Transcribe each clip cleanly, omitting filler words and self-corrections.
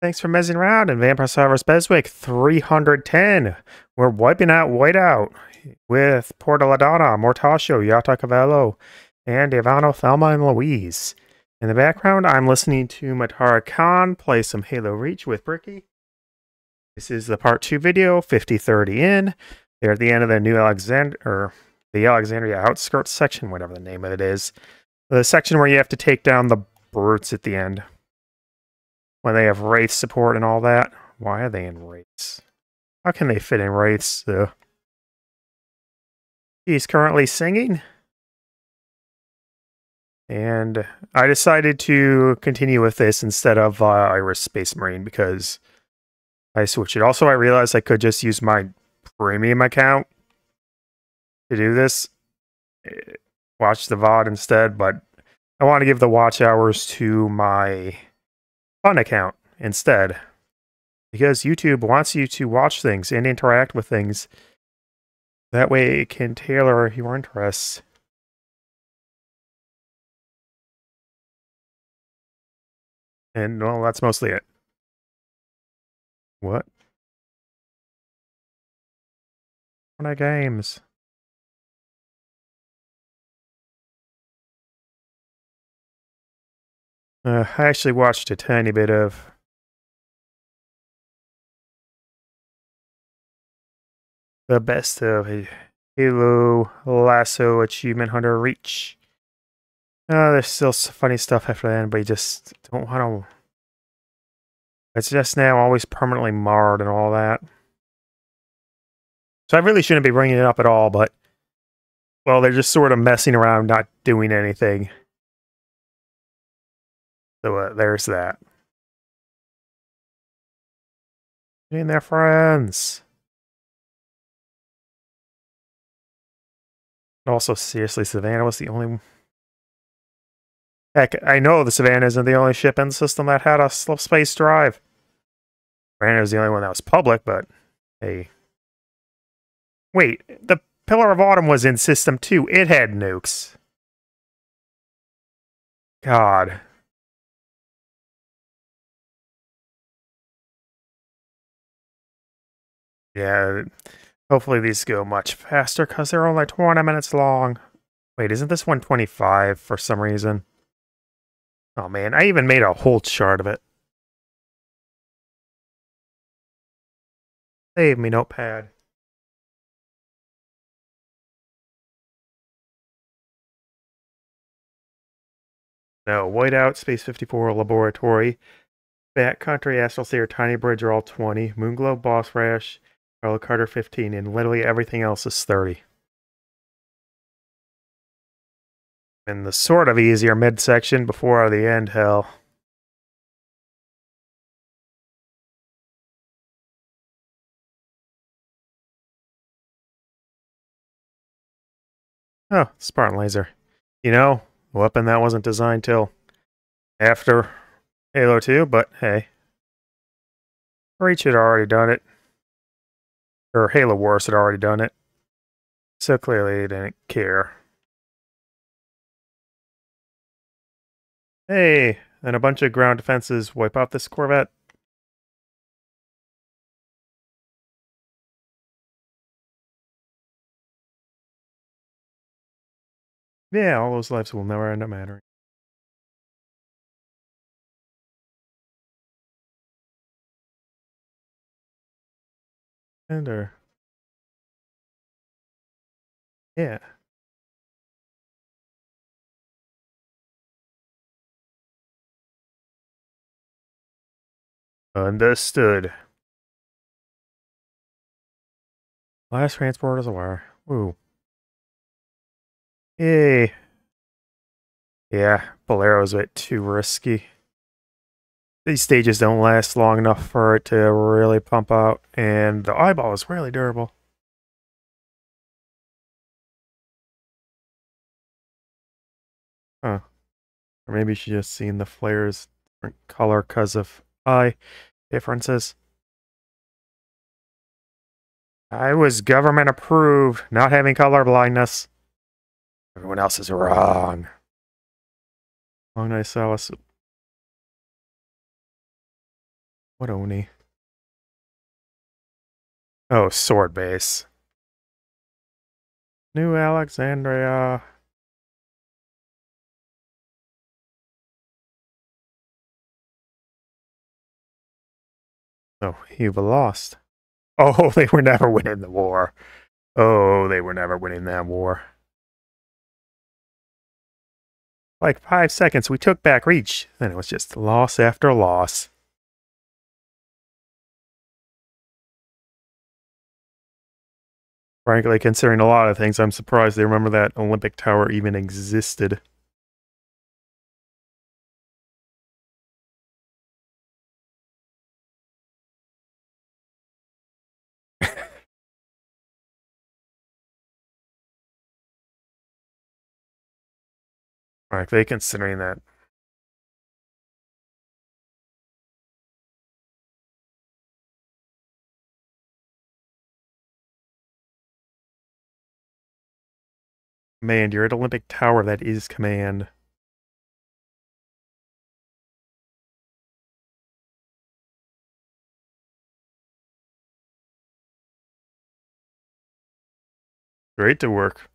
Thanks for messing around. And Vampire Survivors Beswick 310. We're wiping out Whiteout with Porta Ladonna, Mortaccio, Yatta Cavallo, and Divano Thelma and Louise. In the background, I'm listening to Matara Khan play some Halo Reach with Bricky. This is the part 2 video, 5030 in. They're at the end of the New Alexandria, or the Alexandria Outskirts section, whatever the name of it is. The section where you have to take down the brutes at the end. When they have Wraith support and all that. Why are they in Wraiths? How can they fit in Wraiths, though? He's currently singing. And I decided to continue with this instead of Iris Space Marine because I switched it. Also, I realized I could just use my premium account to do this. Watch the VOD instead, but I want to give the watch hours to my fun account instead. Because YouTube wants you to watch things and interact with things. That way it can tailor your interests. And, well, that's mostly it. What? One of games. I actually watched a tiny bit of... the best of Halo Lasso Achievement Hunter Reach. There's still some funny stuff after that, but you just don't want to... It's just now always permanently marred and all that. So I really shouldn't be bringing it up at all, but... well, they're just sort of messing around, not doing anything. So there's that. Get in there, friends! Also, seriously, Savannah was the only... heck, I know the Savannah isn't the only ship in the system that had a slow space drive. Savannah was the only one that was public, but hey. Wait, the Pillar of Autumn was in System 2. It had nukes. God. Yeah, hopefully these go much faster because they're only 20 minutes long. Wait, isn't this 125 for some reason? Oh man, I even made a whole chart of it. Save me, notepad. No, Whiteout, Space 54, Laboratory, Backcountry, Astral Seer, Tiny Bridge are all 20, Moonglobe, Boss Rash, Carlo Carter 15, and literally everything else is 30. In the sort of easier midsection before the end, hell. Oh, Spartan Laser. You know, a weapon that wasn't designed till after Halo 2, but hey. Reach had already done it. Or Halo Wars had already done it. So clearly they didn't care. Hey, and a bunch of ground defenses wipe out this Corvette. Yeah, all those lives will never end up mattering. Ender. Yeah. Understood. Last transport is a wire. Woo. Yay. Yeah, Bolero's a bit too risky. These stages don't last long enough for it to really pump out, and the eyeball is really durable. Huh. Or maybe she's just seen the flares different color because of eye differences. I was government approved, not having color blindness. Everyone else is wrong. Long night, Salas. What Oni? Oh, Sword Base. New Alexandria. Oh, you were lost. Oh, they were never winning the war. Oh, they were never winning that war. Like 5 seconds, we took back Reach. Then it was just loss after loss. Frankly, considering a lot of things, I'm surprised they remember that Olympic Tower even existed. Frankly, considering that. Command, you're at Olympic Tower, that is command. Great to work.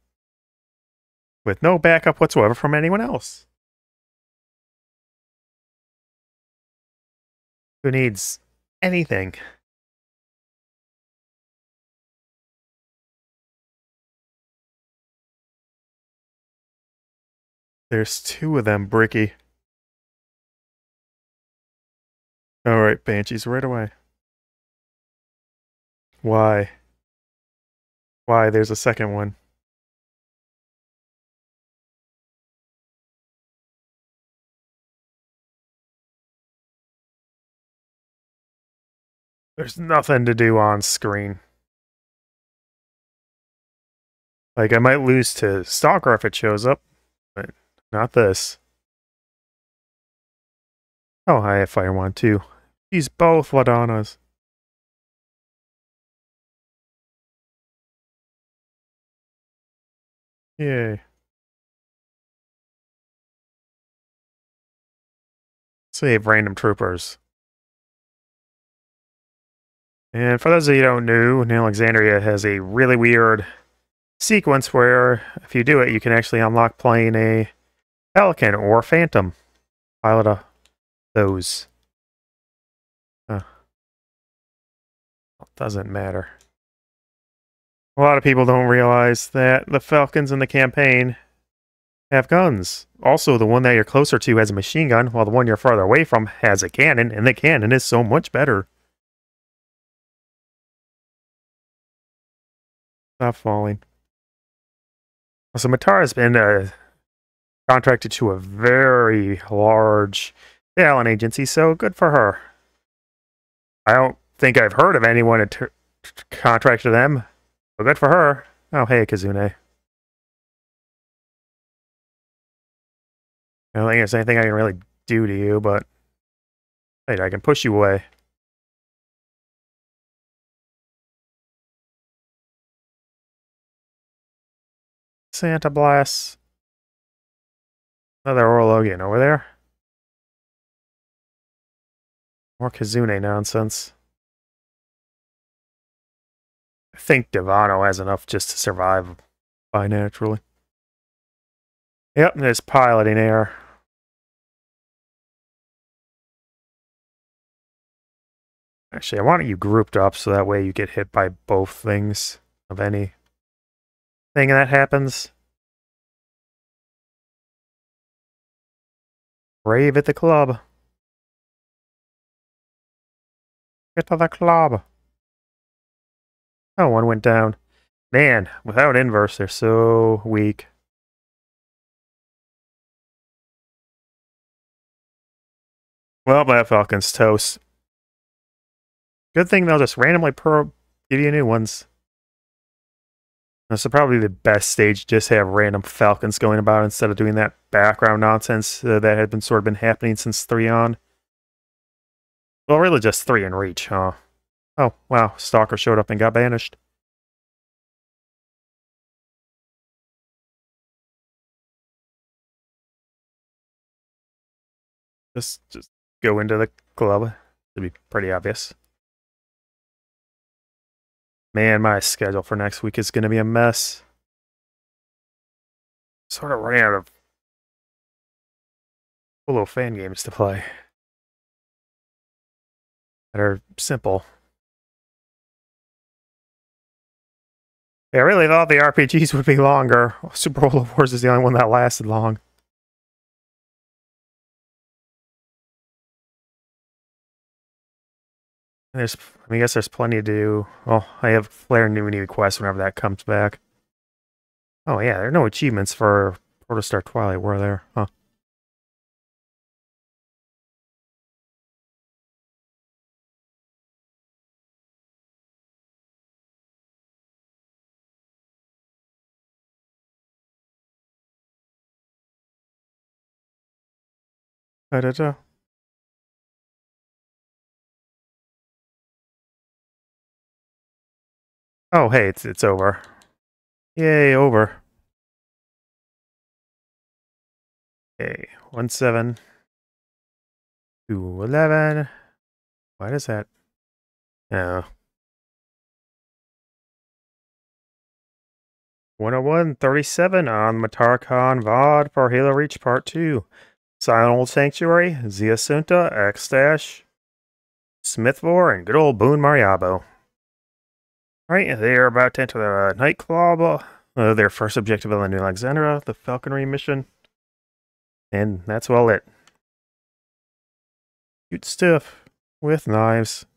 With no backup whatsoever from anyone else. Who needs anything? There's two of them, Bricky. Alright, Banshees, right away. Why? Why? There's a second one. There's nothing to do on screen. Like, I might lose to Stalker if it shows up, but... not this. Oh, I have Fire Wand too. She's both Ladonnas. Yay. Save random troopers. And for those of you who don't know, New Alexandria has a really weird sequence where if you do it, you can actually unlock playing a Pelican or Phantom. Pilot of those. Doesn't matter. A lot of people don't realize that the Falcons in the campaign have guns. Also, the one that you're closer to has a machine gun, while the one you're farther away from has a cannon, and the cannon is so much better. Stop falling. So Matara's been contracted to a very large talent agency, so good for her. I don't think I've heard of anyone contracted to them, but good for her. Oh, hey, Kazune. I don't think there's anything I can really do to you, but wait, I can push you away. Santa Blast. Another Orlogian over there. More Kazune nonsense. I think Divano has enough just to survive by naturally. Yep, and there's piloting air. Actually, I want you grouped up so that way you get hit by both things of any thing that happens. Rave at the club. Get to the club. Oh, one went down. Man, without inverse, they're so weak. Well, that Falcon's toast. Good thing they'll just randomly give you new ones. This is probably the best stage, just have random Falcons going about instead of doing that background nonsense that had been sort of been happening since 3 on. Well, really just 3 in Reach, huh? Oh, wow, Stalker showed up and got banished. Just go into the club. Should be pretty obvious. Man, my schedule for next week is going to be a mess. Sort of running out of little fan games to play that are simple. Yeah, I really thought the RPGs would be longer. Super World of Wars is the only one that lasted long. And there's, I guess there's plenty to do. Oh, I have Flare New Quest whenever that comes back. Oh yeah, there are no achievements for Protostar Twilight, were there? Huh. Da-da-da. Oh, hey, it's over. Yay, over. Okay, 17 to 11. Why does that? Oh. 101.37 on Matara Khan VOD for Halo Reach Part 2. Silent Old Sanctuary, Zia Sunta, X-Dash, Smithvor, and good old Boone Mariabo. Alright, they are about to enter the Nightclub, their first objective in the New Alexandria, the Falconry mission. And that's well it. Shoot stuff with knives.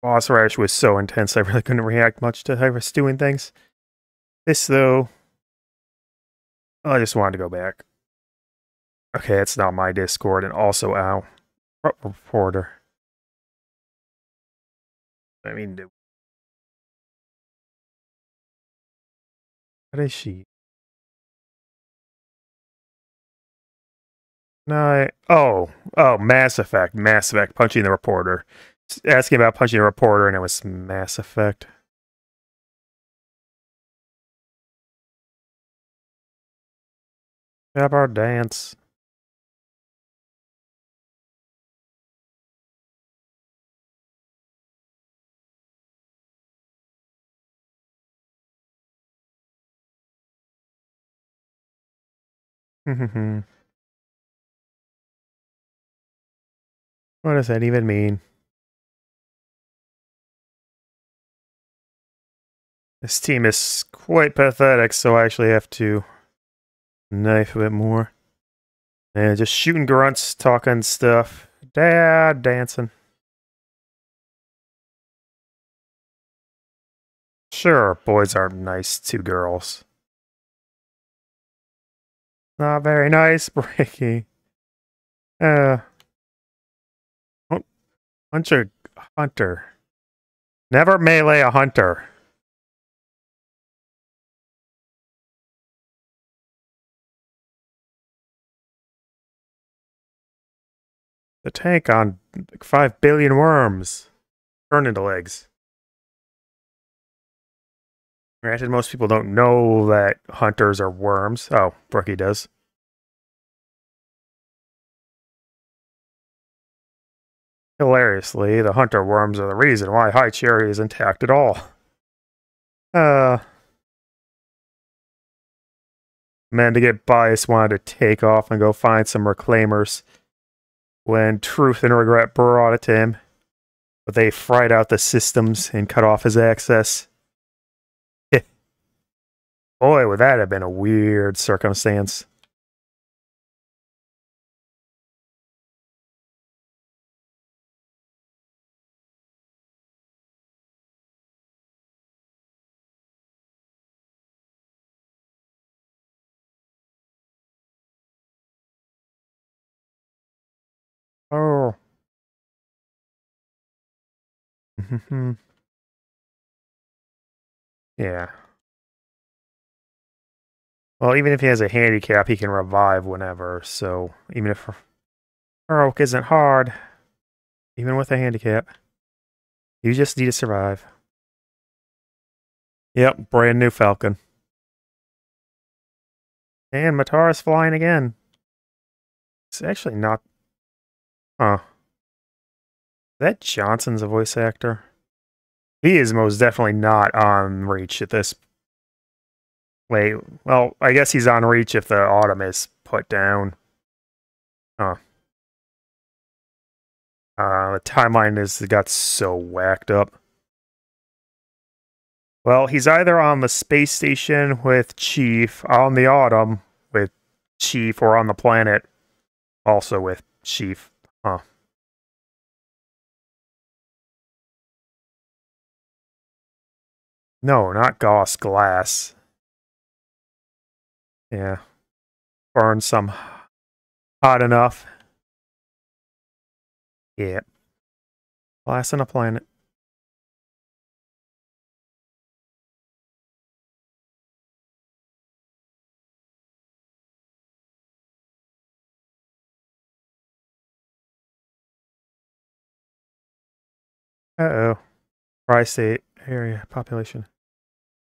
Boss rush was so intense I really couldn't react much to Iris doing things. This though, I just wanted to go back. Okay, that's not my Discord, and also ow. Reporter. I mean, what is she? No, oh, Mass Effect, punching the reporter. Asking about punching the reporter, and it was Mass Effect. Have our dance. What does that even mean? This team is quite pathetic, so I actually have to knife a bit more. And just shooting grunts, talking stuff. Dad dancing. Sure, boys are nice to girls. Not very nice, Bricky. Hunter. Never melee a hunter. The tank on 5 billion worms turned into legs. Granted, most people don't know that hunters are worms. Oh, Bricky does. Hilariously, the hunter worms are the reason why High Cherry is intact at all. Men to get biased wanted to take off and go find some reclaimers when truth and regret brought it to him. But they fried out the systems and cut off his access. Boy, would that have been a weird circumstance. Oh. Yeah. Well, even if he has a handicap, he can revive whenever, so even if Heroic isn't hard, even with a handicap, you just need to survive. Yep, brand new Falcon. And Matara's flying again. It's actually not... Huh. Is that Johnson's a voice actor? He is most definitely not on Reach at this late. Well, I guess he's on Reach if the Autumn is put down. Huh. The timeline is got so whacked up. Well, he's either on the space station with Chief, on the Autumn with Chief, or on the planet also with Chief. Huh. No, not Goss, Glass. Yeah. Burn some hot enough. Yeah. Glass on a planet. Uh-oh. Tri-state area population.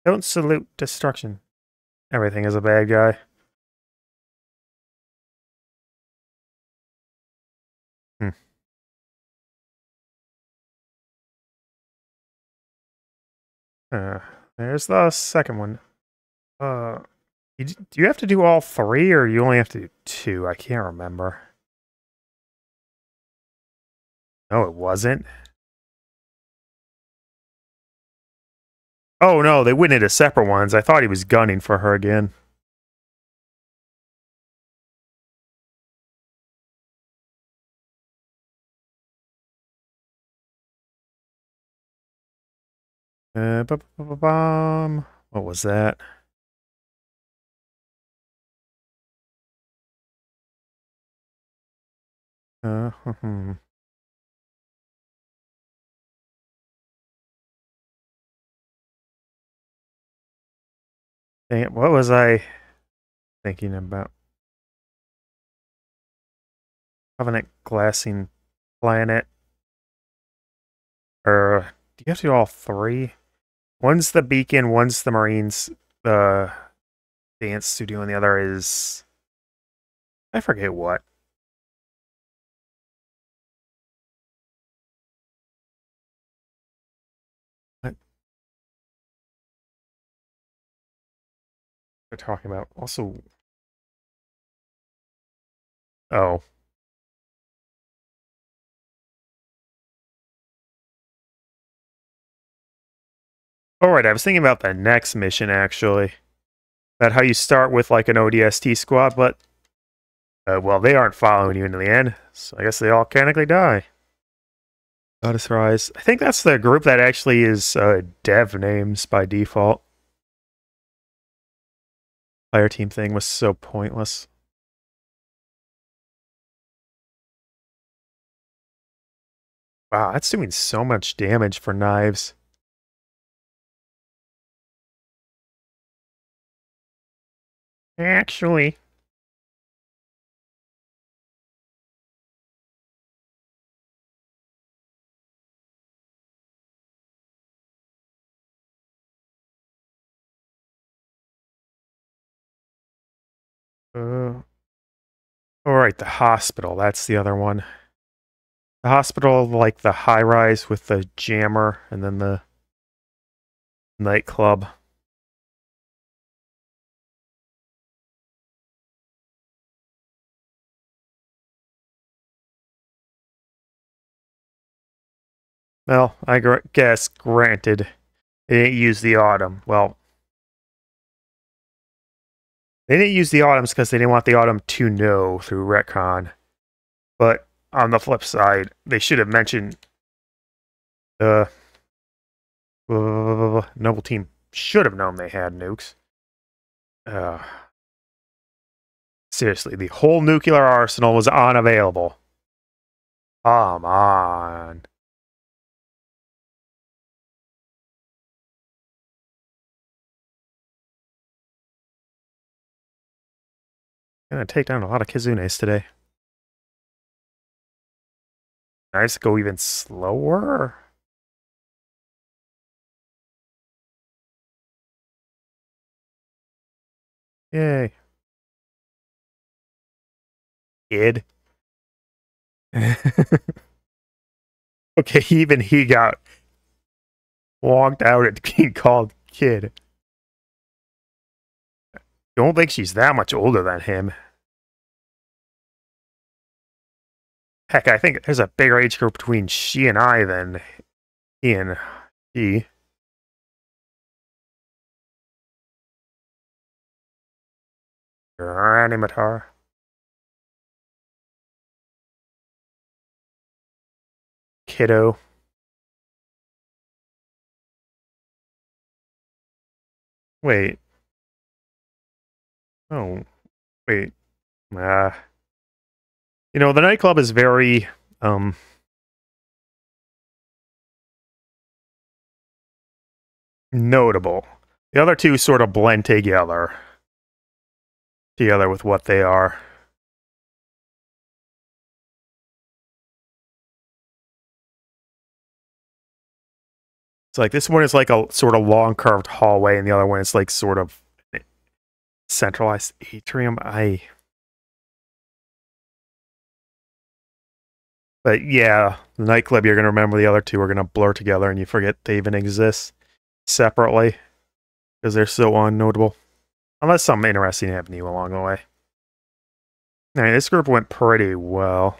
Don't salute destruction. Everything is a bad guy. There's the second one. Do you have to do all three, or you only have to do two? I can't remember. No, it wasn't. Oh no, they went into separate ones. I thought he was gunning for her again. What was that? Dang it, what was I thinking about? Covenant glassing planet. Do you have to do all three? One's the beacon, one's the Marines, the dance studio, and the other is... I forget what. We're talking about also alright, I was thinking about the next mission actually, about how you start with like an ODST squad, but well, they aren't following you into the end, so I guess they all canonically die. Goddess Rise. I think that's the group that actually is dev names by default. Player team thing was so pointless. Wow, that's doing so much damage for knives. Actually. Alright, the hospital, that's the other one. The hospital, like the high-rise with the jammer, and then the nightclub. Well, I guess, granted, they didn't use the Autumn. Well, they didn't use the Autumns because they didn't want the Autumn to know through retcon. But on the flip side, they should have mentioned the Noble Team should have known they had nukes. Seriously, the whole nuclear arsenal was unavailable. Come on. Gonna take down a lot of Kizunes today. Nice, go even slower. Yay. Kid. Okay, even he got walked out at being called kid. Don't think she's that much older than him. Heck, I think there's a bigger age group between she and I than he and he. Alrighty, Matara. Kiddo. Wait. Oh, wait. You know, the nightclub is very, notable. The other two sort of blend together with what they are. It's like this one is like a sort of long curved hallway, and the other one is like sort of centralized atrium. But yeah, the nightclub, you're going to remember the other two are going to blur together and you forget they even exist separately because they're so unnotable. Unless something interesting happened to you along the way. I mean, this group went pretty well.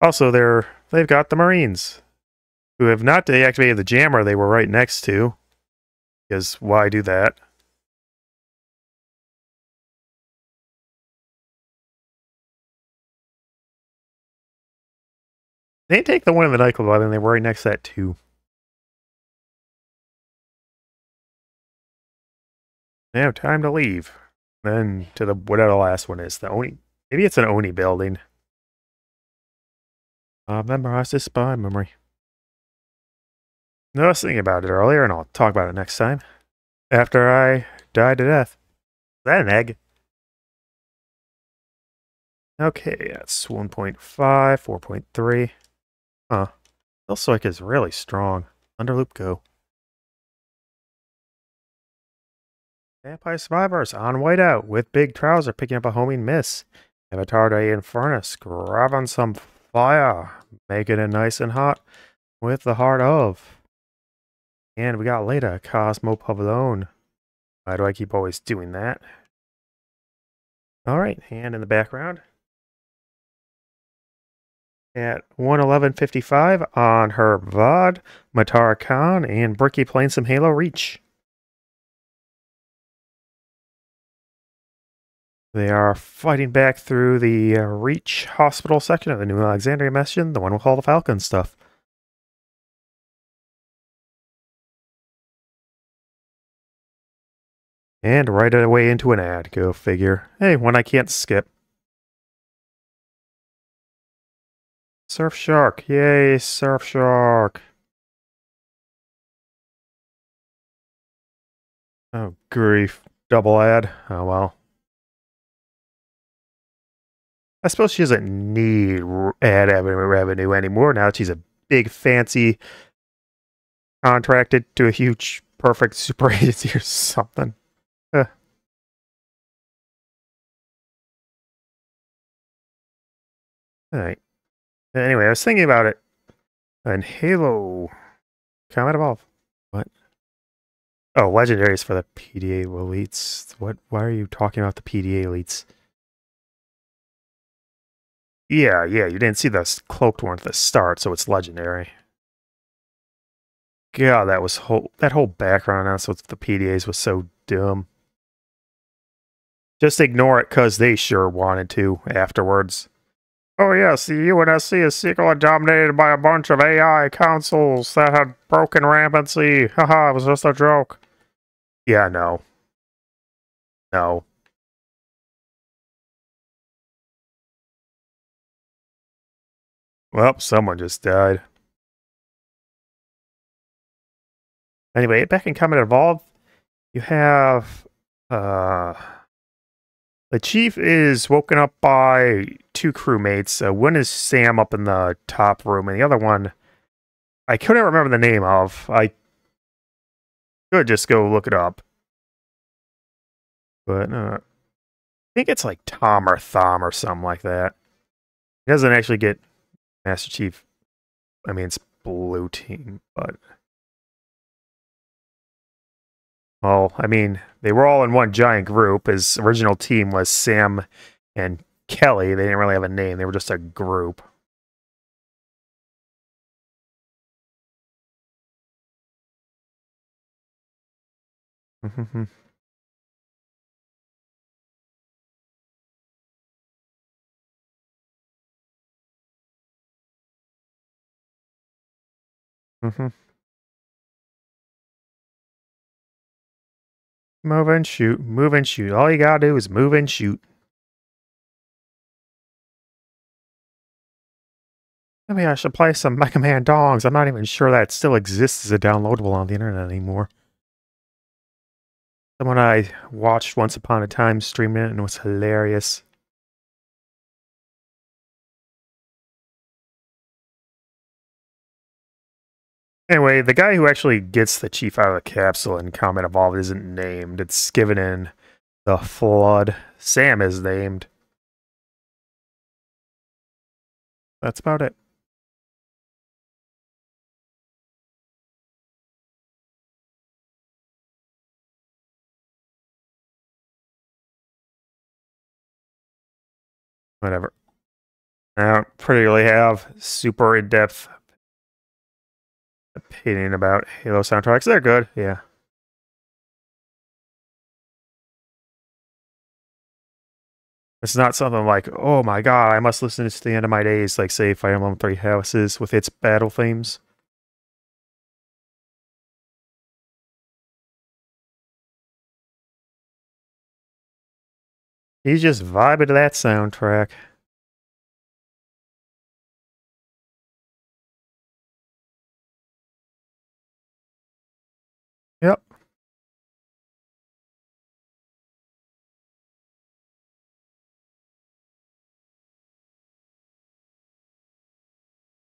Also, they've got the Marines, who have not deactivated the jammer they were right next to. Because why do that? They didn't take the one in the nightclub, I think they were right next to that too. They have time to leave. Then to the whatever the last one is, the Oni. Maybe it's an Oni building. I've memorized this by memory. No, I was thinking about it earlier, and I'll talk about it next time. After I die to death. Is that an egg? Okay, that's 1.5, 4.3. Huh. Feels like it's really strong. Underloop go. Vampire Survivors on Whiteout with Big Trouser picking up a homing miss. Avatar Day Infernus grabbing some fire. Making it nice and hot with the heart of. And we got later Cosmo Pavlone. Why do I keep always doing that? Alright, hand in the background. At 1:11:55 on her VOD, Matara Khan and Bricky playing some Halo Reach. They are fighting back through the Reach Hospital section of the New Alexandria mission, the one with all the Falcon stuff. And right away into an ad, go figure. Hey, one I can't skip. Surf Shark, yay, Surf Shark. Oh, grief. Double ad, oh well. I suppose she doesn't need ad revenue anymore now that she's a big fancy contracted to a huge perfect super agency or something. Huh. Alright. Anyway, I was thinking about it. And Halo Combat Evolved. What? Oh, legendaries for the PDA elites. What? Why are you talking about the PDA elites? Yeah, you didn't see the cloaked one at the start, so it's legendary. God, that whole background announcement of the PDAs was so dumb. Just ignore it, because they sure wanted to afterwards. Oh yes, the UNSC is secretly dominated by a bunch of AI councils that had broken rampancy. Haha, it was just a joke. Yeah, no. No. Well, someone just died. Anyway, back in Combat Evolved, you have, the chief is woken up by two crewmates. One is Sam up in the top room, and the other one, I couldn't remember the name of. I could just go look it up. But, I think it's like Tom or Thom or something like that. He doesn't actually get Master Chief. I mean, it's Blue Team, but... Well, I mean, they were all in one giant group. His original team was Sam and Kelly. They didn't really have a name. They were just a group. Move and shoot, move and shoot. All you gotta do is move and shoot. Maybe I should play some Mega Man Dongs. I'm not even sure that it still exists as a downloadable on the internet anymore. Someone I watched once upon a time streaming it and it was hilarious. Anyway, the guy who actually gets the Chief out of the capsule in Combat Evolved isn't named. It's given in the Flood. Sam is named. That's about it. Whatever. I don't particularly have super in-depth opinion about Halo soundtracks. They're good, yeah. It's not something like, oh my god, I must listen to the end of my days, like say Fire Emblem Three Houses with its battle themes. He's just vibing to that soundtrack. Yep.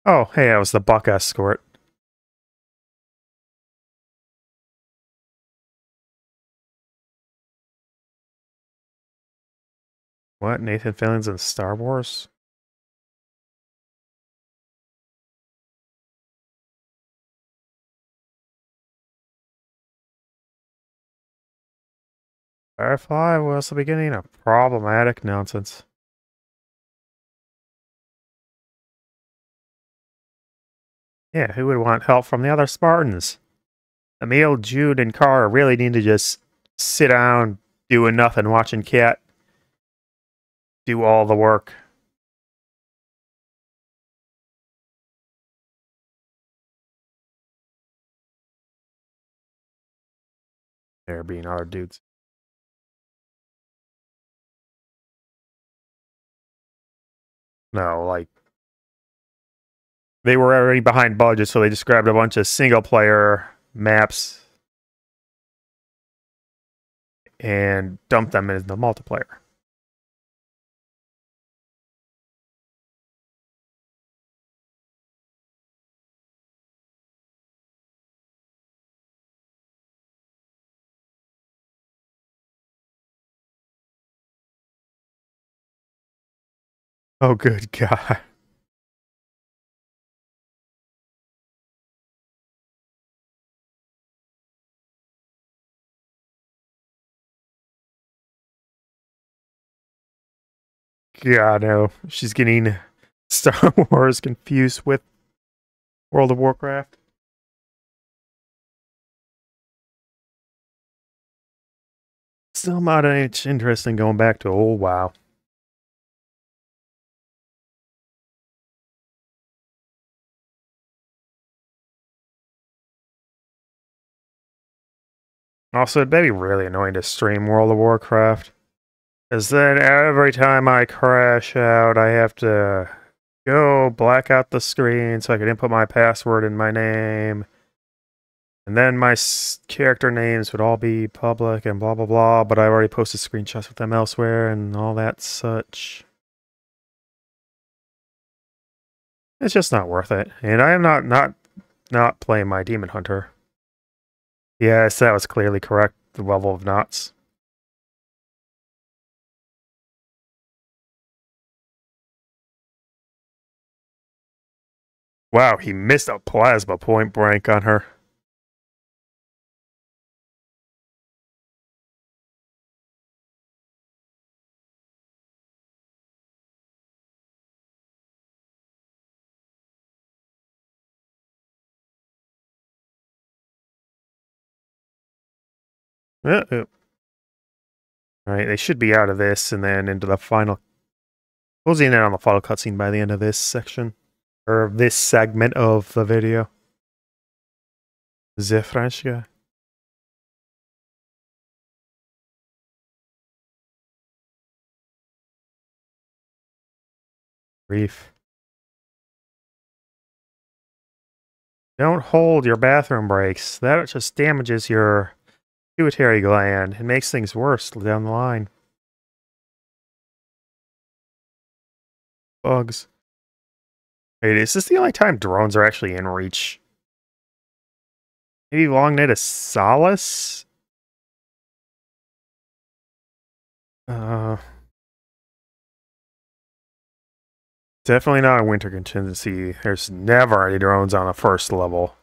Oh, hey, I was the Buck Escort. What? Nathan Fillion's in Star Wars? Firefly was the beginning of problematic nonsense. Yeah, who would want help from the other Spartans? Emil, Jude, and Kara really need to just sit down, doing nothing, watching Cat do all the work. There being other dudes. No, like, they were already behind budget, so they just grabbed a bunch of single-player maps and dumped them into the multiplayer. Oh, good God. God, no. She's getting Star Wars confused with World of Warcraft. Still not an inch interesting going back to old WoW. Also, it'd be really annoying to stream World of Warcraft. Because then every time I crash out, I have to go black out the screen so I can input my password and my name. And then my character names would all be public and blah, blah, blah. But I already posted screenshots with them elsewhere and all that such. It's just not worth it. And I am not playing my Demon Hunter. Yes, that was clearly correct, the level of knots. Wow, he missed a plasma point blank on her. Uh-oh. All right, they should be out of this and then into the final. Closing in on the final cutscene by the end of this section. Or this segment of the video. The French guy. Grief. Don't hold your bathroom breaks. That just damages your pituitary gland and makes things worse down the line. Bugs. Wait, is this the only time drones are actually in reach? Maybe Long Night of Solace? Definitely not a winter contingency. There's never any drones on the first level.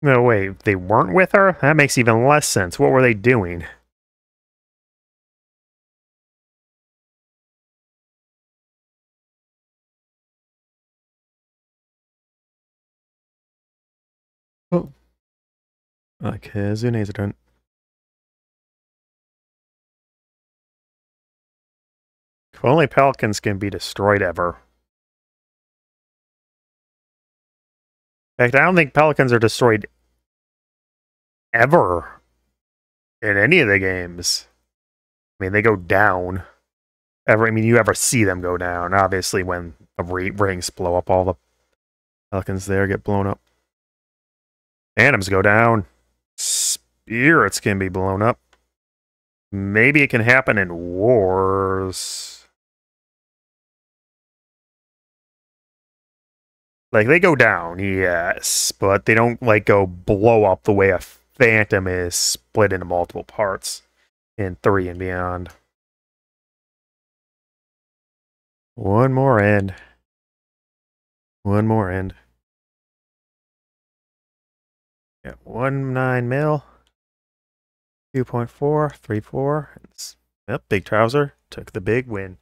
No, wait, they weren't with her? That makes even less sense. What were they doing? Oh. Okay, Zune's turn. If only Pelicans can be destroyed ever. In fact, I don't think Pelicans are destroyed ever in any of the games. I mean, they go down. You ever see them go down. Obviously, when the rings blow up, all the Pelicans there get blown up. Phantoms go down. Spirits can be blown up. Maybe it can happen in wars. Like, they go down, yes, but they don't, like, go blow up the way a Phantom is split into multiple parts in 3 and beyond. One more end. One more end. Yeah, 19 mil. 2.4, 3.4. Yep, Big Trouser took the big win.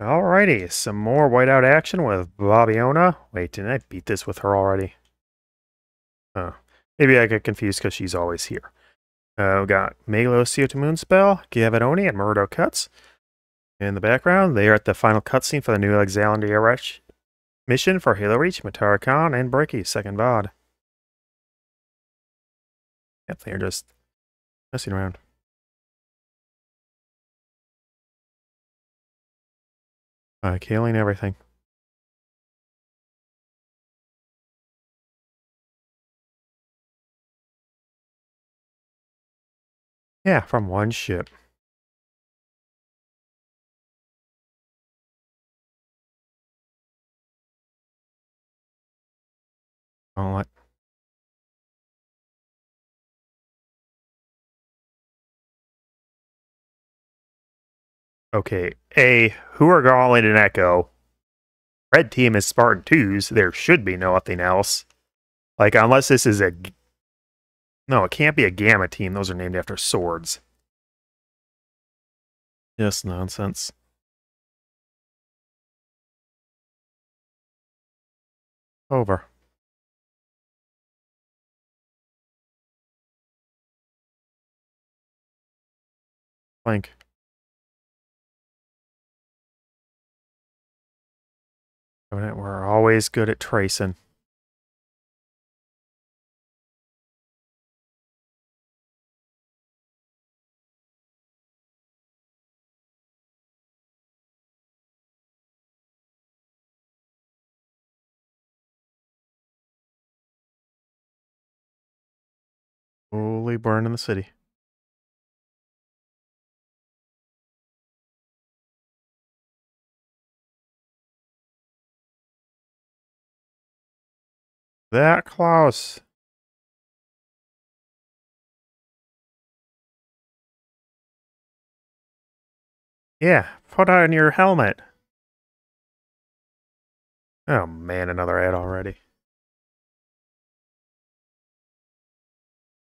Alrighty, some more Whiteout action with Bobbiona. Wait, didn't I beat this with her already? Oh, maybe I get confused because she's always here. We got Megalosio to Moonspell, Gavidoni, and Murdo Cuts. In the background, they are at the final cutscene for the New Alexandria mission for Halo Reach, Matara Khan, and Bricky, second VOD. Yep, they're just messing around. Killing everything. Yeah, from one ship. Don't like. Okay, A, who are Gauntlet and Echo? Red Team is Spartan 2s. There should be nothing else. Like, unless this is a... No, it can't be a Gamma Team. Those are named after swords. Just nonsense. Over. Blank. We're always good at tracing. barn in the city. That close. Yeah, put on your helmet. Oh man, another ad already.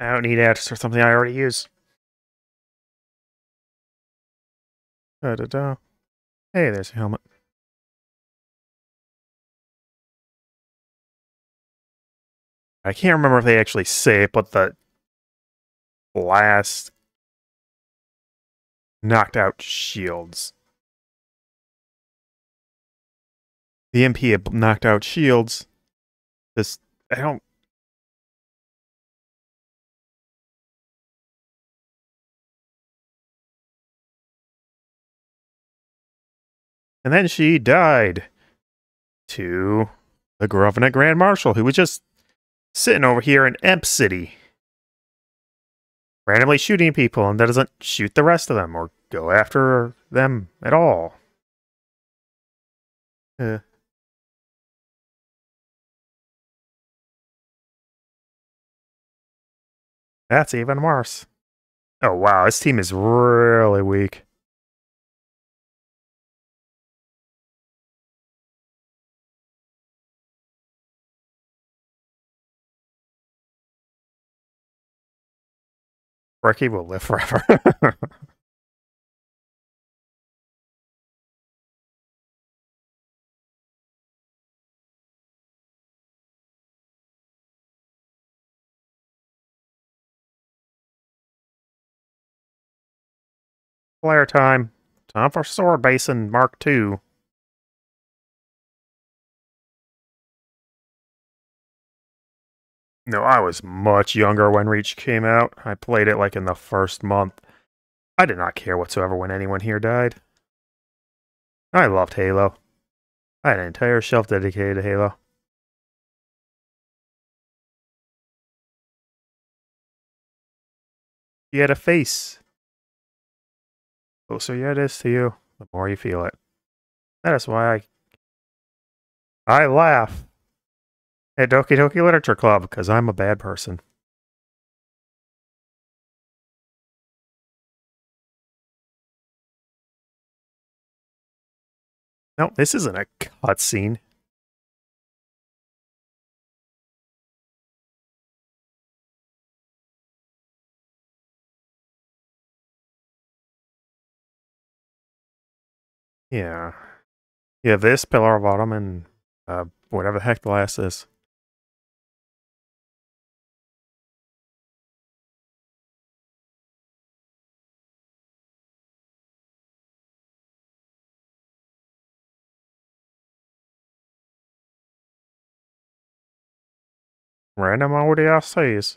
I don't need ads for something I already use. Da da da. Hey, there's a helmet. I can't remember if they actually say it, but the blast knocked out shields. The MP had knocked out shields. This, I don't. And then she died to the Governor Grand Marshal, who was just sitting over here in Emp City, randomly shooting people, and that doesn't shoot the rest of them or go after them at all. That's even worse. Oh wow, this team is really weak. Bricky will live forever. Flare time. Time for Sword Base in Mark II. No, I was much younger when Reach came out. I played it like in the first month. I did not care whatsoever when anyone here died. I loved Halo. I had an entire shelf dedicated to Halo. You had a face. The closer it is to you, the more you feel it. That is why I laugh at Doki Doki Literature Club, because I'm a bad person. No, this isn't a cutscene. Yeah. Yeah, this, Pillar of Autumn, and whatever the heck the last is. Random ODSTs.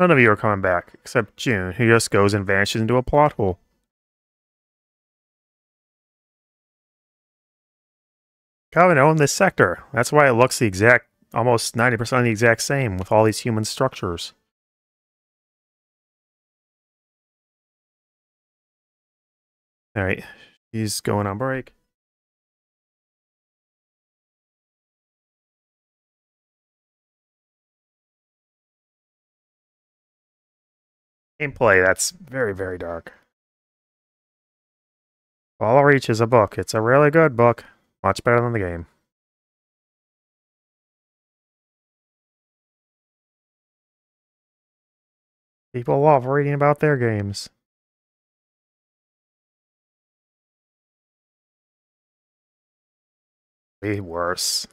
None of you are coming back, except June, who just goes and vanishes into a plot hole. Covenant owned this sector. That's why it looks the exact, almost 90% the exact same with all these human structures. Alright. He's going on break. Gameplay, that's very, very dark. Halo Reach is a book. It's a really good book. Much better than the game. People love reading about their games. Way worse.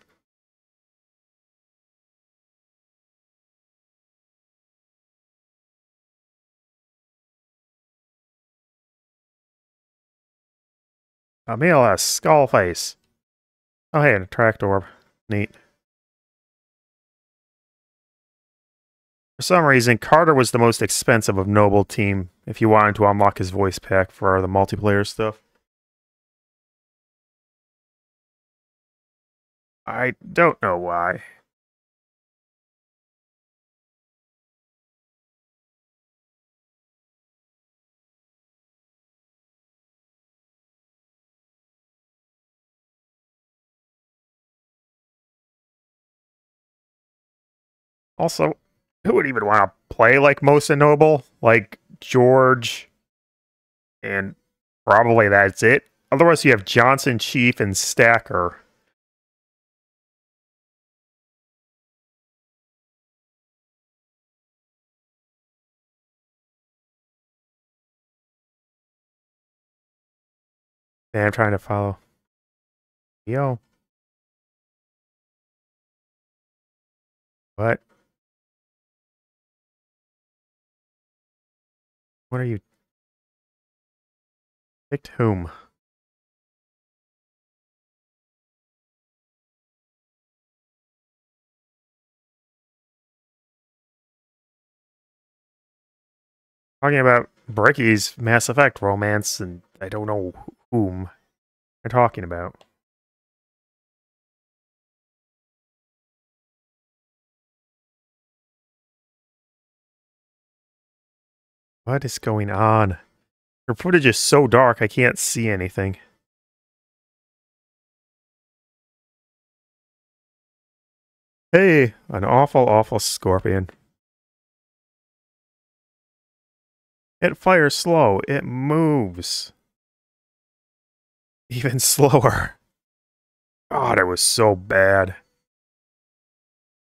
Emil has skull face. Oh hey, an attract orb. Neat. For some reason, Carter was the most expensive of Noble Team if you wanted to unlock his voice pack for the multiplayer stuff. I don't know why. Also, who would even want to play like Mosa Noble? Like George, and probably that's it. Otherwise, you have Johnson, Chief, and Stacker. Man, I'm trying to follow. Yo. What? What are you? Picked whom? Talking about Bricky's Mass Effect romance, and I don't know whom they're talking about. What is going on? Your footage is so dark, I can't see anything. Hey, an awful, awful scorpion. It fires slow. It moves. Even slower. God, it was so bad.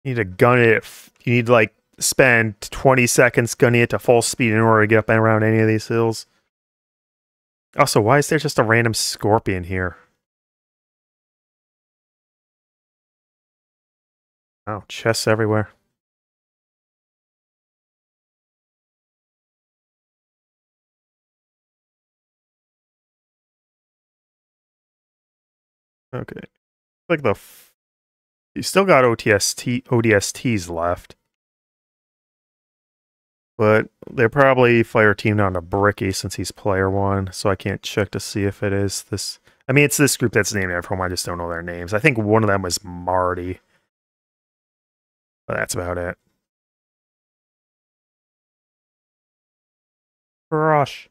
You need to gun it. You need to, like, spend 20 seconds gunning it to full speed in order to get up and around any of these hills. Also, why is there just a random scorpion here? Oh, chests everywhere. Okay. Like the... You still got ODSTs left. But they're probably fire teamed on a Bricky since he's player one, so I can't check to see if it is this. I mean, it's this group that's named after him. I just don't know their names. I think one of them was Marty, but that's about it. Rush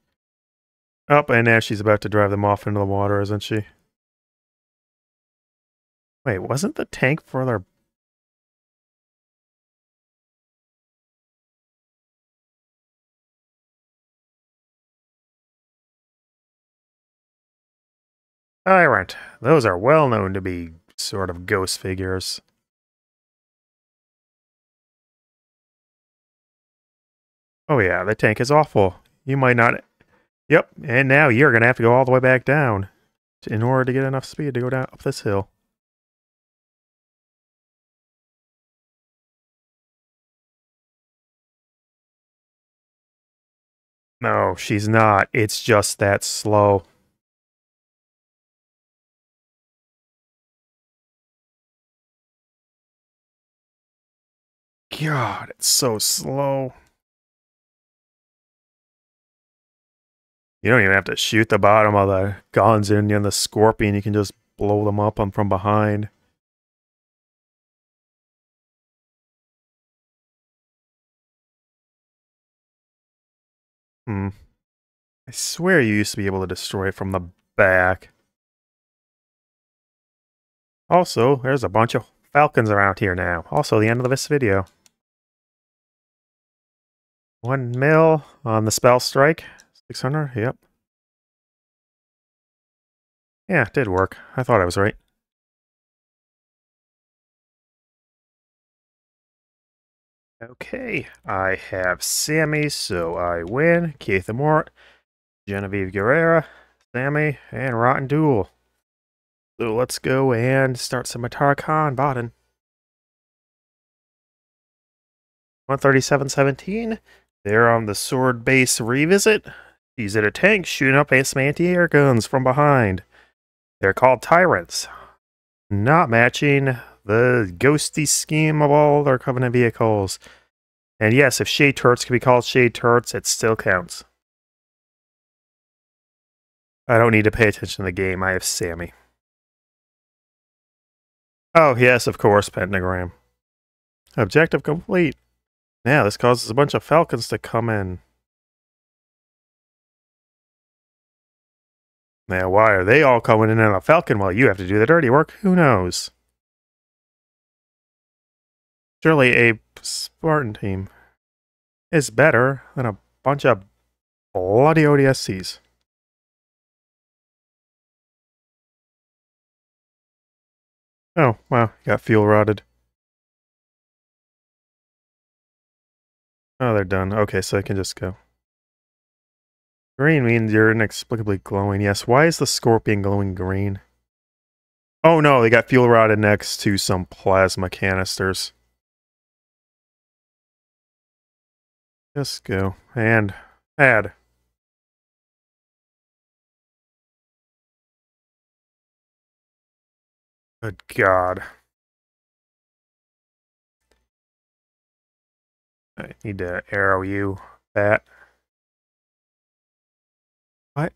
up, and now she's about to drive them off into the water, isn't she? Wait, wasn't the tank for their? Tyrant. Those are well known to be sort of ghost figures. Oh yeah, the tank is awful. You might not... Yep, and now you're going to have to go all the way back down in order to get enough speed to go down up this hill. No, she's not. It's just that slow. God, it's so slow. You don't even have to shoot the bottom of the guns in the scorpion. You can just blow them up from behind. I swear you used to be able to destroy it from the back. Also, there's a bunch of Falcons around here now. Also, the end of this video. 1 mil on the spell strike. 600, yep. Yeah, it did work. I thought I was right. Okay, I have Sammy, so I win. Keith Amort, Genevieve Guerrera, Sammy, and Rotten Duel. So let's go and start some Matara Khan botting. 137.17. They're on the Sword Base revisit. She's at a tank shooting up some anti-air guns from behind. They're called Tyrants. Not matching the ghosty scheme of all their Covenant vehicles. And yes, if Shade Turrets can be called Shade Turrets, it still counts. I don't need to pay attention to the game. I have Sammy. Oh, yes, of course, pentagram. Objective complete. Now, this causes a bunch of Falcons to come in. Now, why are they all coming in on a Falcon while you have to do the dirty work? Who knows? Surely a Spartan team is better than a bunch of bloody ODSCs. Oh, wow, got fuel rotted. Oh, they're done. Okay, so I can just go. Green means you're inexplicably glowing. Yes, why is the scorpion glowing green? Oh no, they got fuel rotted next to some plasma canisters. Just go. And add. Good God. I need to arrow you, bat. What?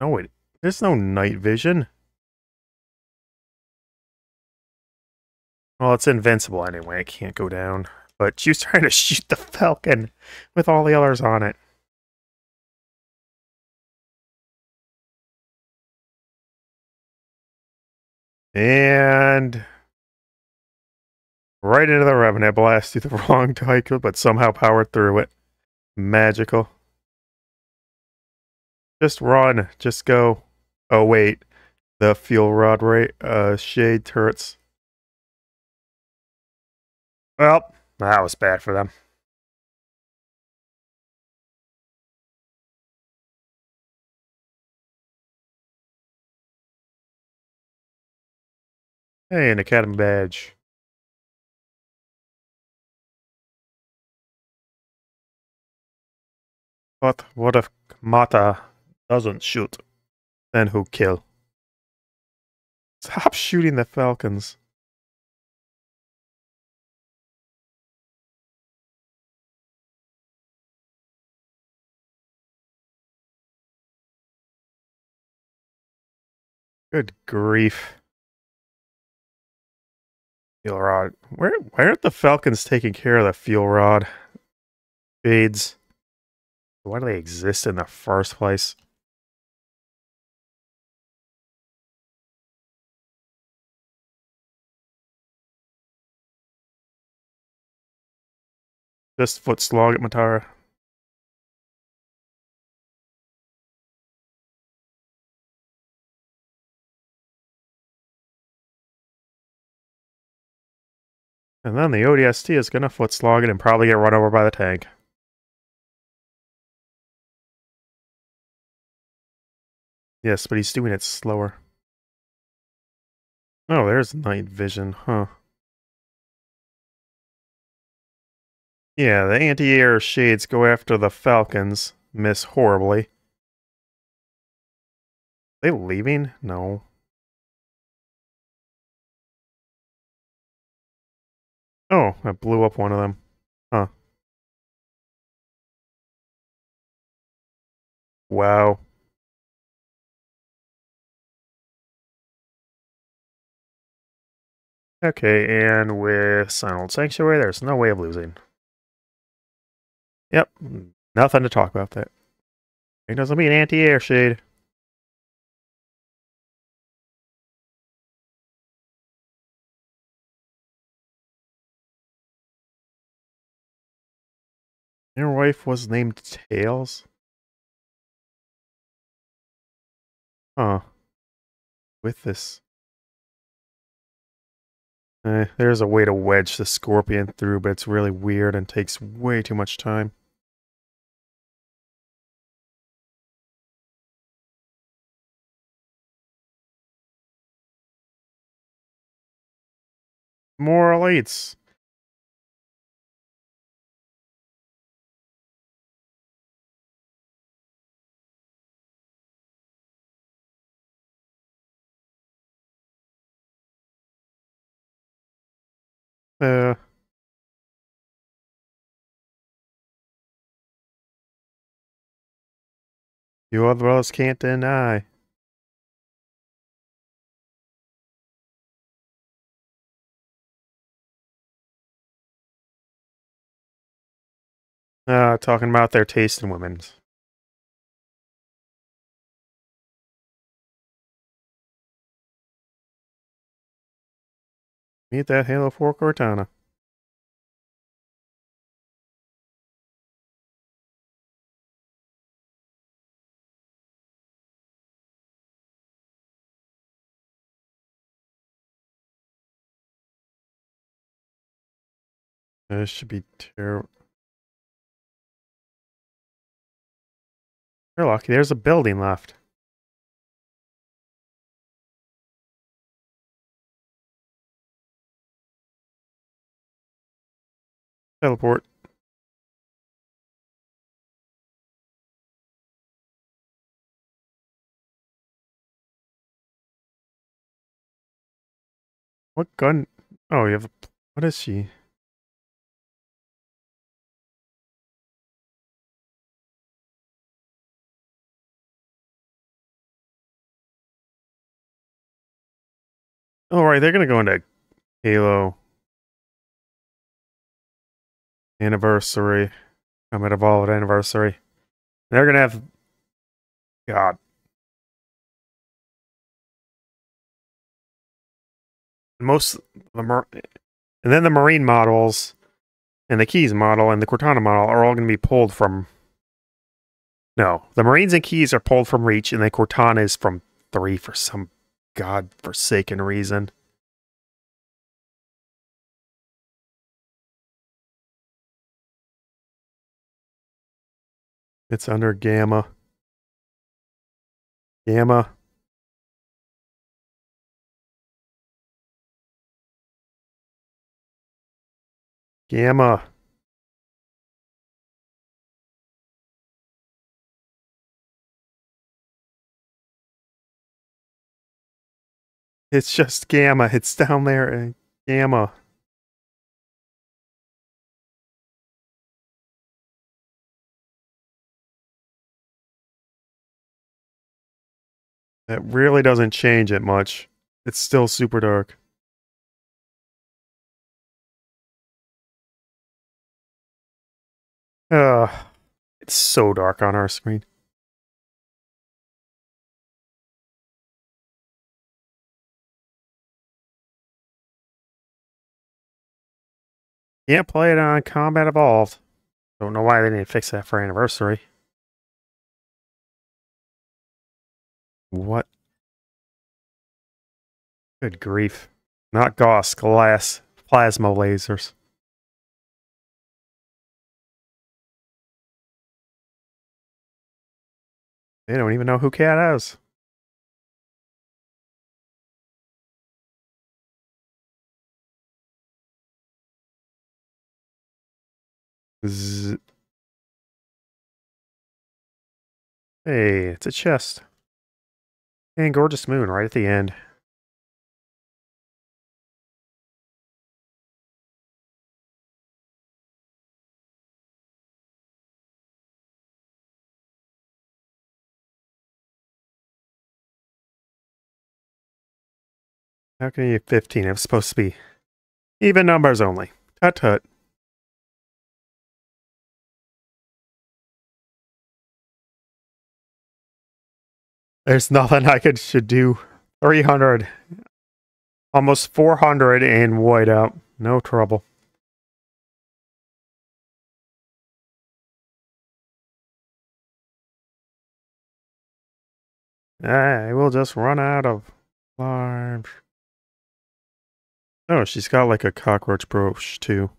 No, wait. There's no night vision. Well, it's invincible anyway. It can't go down. But she's trying to shoot the Falcon with all the others on it. And right into the revenant blast through the wrong title, but somehow powered through it. Magical. Just run. Just go. Oh wait, the fuel rod rate, shade turrets. Well, that was bad for them. Hey, an Academy badge. But what if Mata doesn't shoot? Then who kill? Stop shooting the Falcons. Good grief. Fuel rod. Why aren't the Falcons taking care of the fuel rod? Shades. Why do they exist in the first place? Just foot slog at Matara. And then the ODST is going to foot slog it and probably get run over by the tank. Yes, but he's doing it slower. Oh, there's night vision, huh? Yeah, the anti-air shades go after the Falcons. Miss horribly. Are they leaving? No. Oh, I blew up one of them. Huh. Wow. Okay, and with Silent Sanctuary, there's no way of losing. Yep, nothing to talk about that. It doesn't mean anti-air shade. Your wife was named Tails? Huh. With this. There's a way to wedge the scorpion through, but it's really weird and takes way too much time. More elites. You other brothers can't deny. Talking about their taste in women. Meet that Halo 4 Cortana. This should be terrible. You're lucky there's a building left. Teleport. What gun? Oh, you have a... What is she? All right, they're going to go into Halo Anniversary. Combat Evolved Anniversary. They're going to have... God. And then the Marine models, and the Keys model, and the Cortana model are all going to be pulled from... No, the Marines and Keys are pulled from Reach, and the Cortana is from 3 for some... God-forsaken reason. It's under Gamma. Gamma. Gamma. It's just Gamma. It's down there in Gamma. That really doesn't change it much. It's still super dark. It's so dark on our screen. Can't play it on Combat Evolved. Don't know why they didn't fix that for Anniversary. What? Good grief. Not Gauss, Glass, Plasma Lasers. They don't even know who Cat is. Hey, it's a chest. And Gorgeous Moon right at the end. How can you get 15? It was supposed to be even numbers only. Tut tut. There's nothing I should do. 300. Almost 400 in Whiteout. No trouble. I will just run out of large. Oh, she's got like a cockroach brooch too.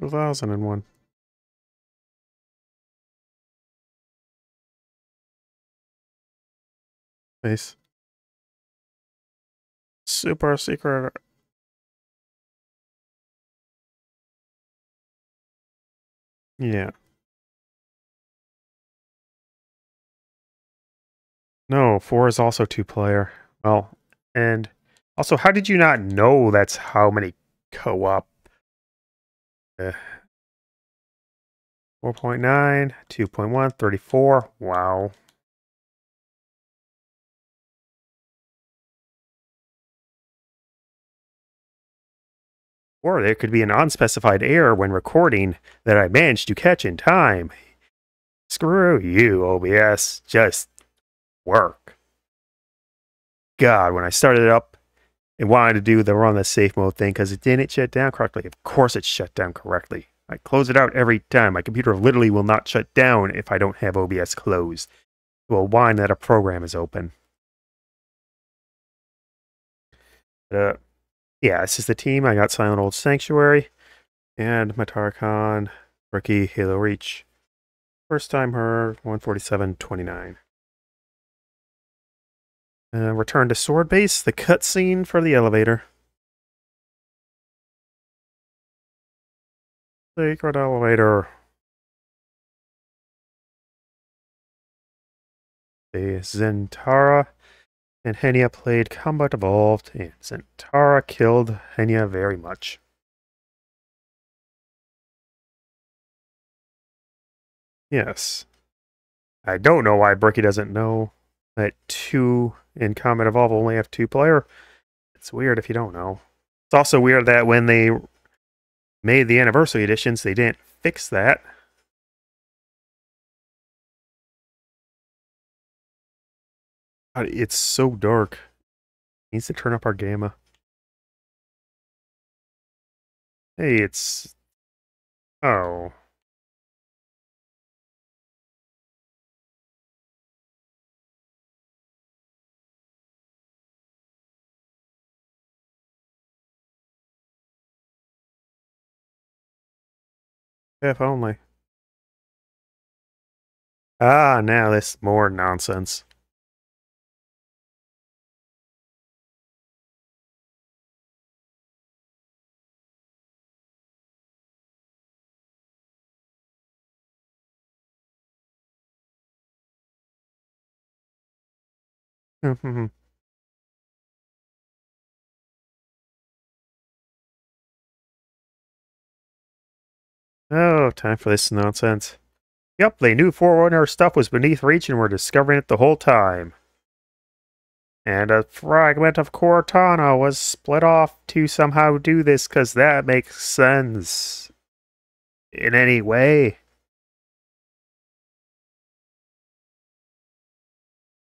$2,001. Nice. Super secret. Yeah. No, 4 is also 2-player. Well, and also, how did you not know that's how many co-op? 4.9, 2.1, 34. Wow. Or there could be an unspecified error when recording that I managed to catch in time. Screw you, OBS. Just work. God, when I started it up, it wanted to do the run the safe mode thing because it didn't shut down correctly. Of course it shut down correctly. I close it out every time. My computer literally will not shut down if I don't have OBS closed. It will whine that a program is open. Yeah, this is the team. I got Silent Old Sanctuary and Matara Khan, Bricky, Halo Reach. First time her, 147.29. Return to Sword Base, the cutscene for the elevator. Secret elevator. The Zentara and Henya played Combat Evolved, and Zentara killed Henya very much. Yes. I don't know why Bricky doesn't know that two in Combat Evolved only have two player. It's weird if you don't know. It's also weird that when they made the anniversary editions, they didn't fix that. God, it's so dark. It needs to turn up our gamma. Hey, it's... Oh... If only. Ah, now this more nonsense. Oh, time for this nonsense. Yep, they knew Forerunner stuff was beneath reach and were discovering it the whole time. And a fragment of Cortana was split off to somehow do this because that makes sense. In any way.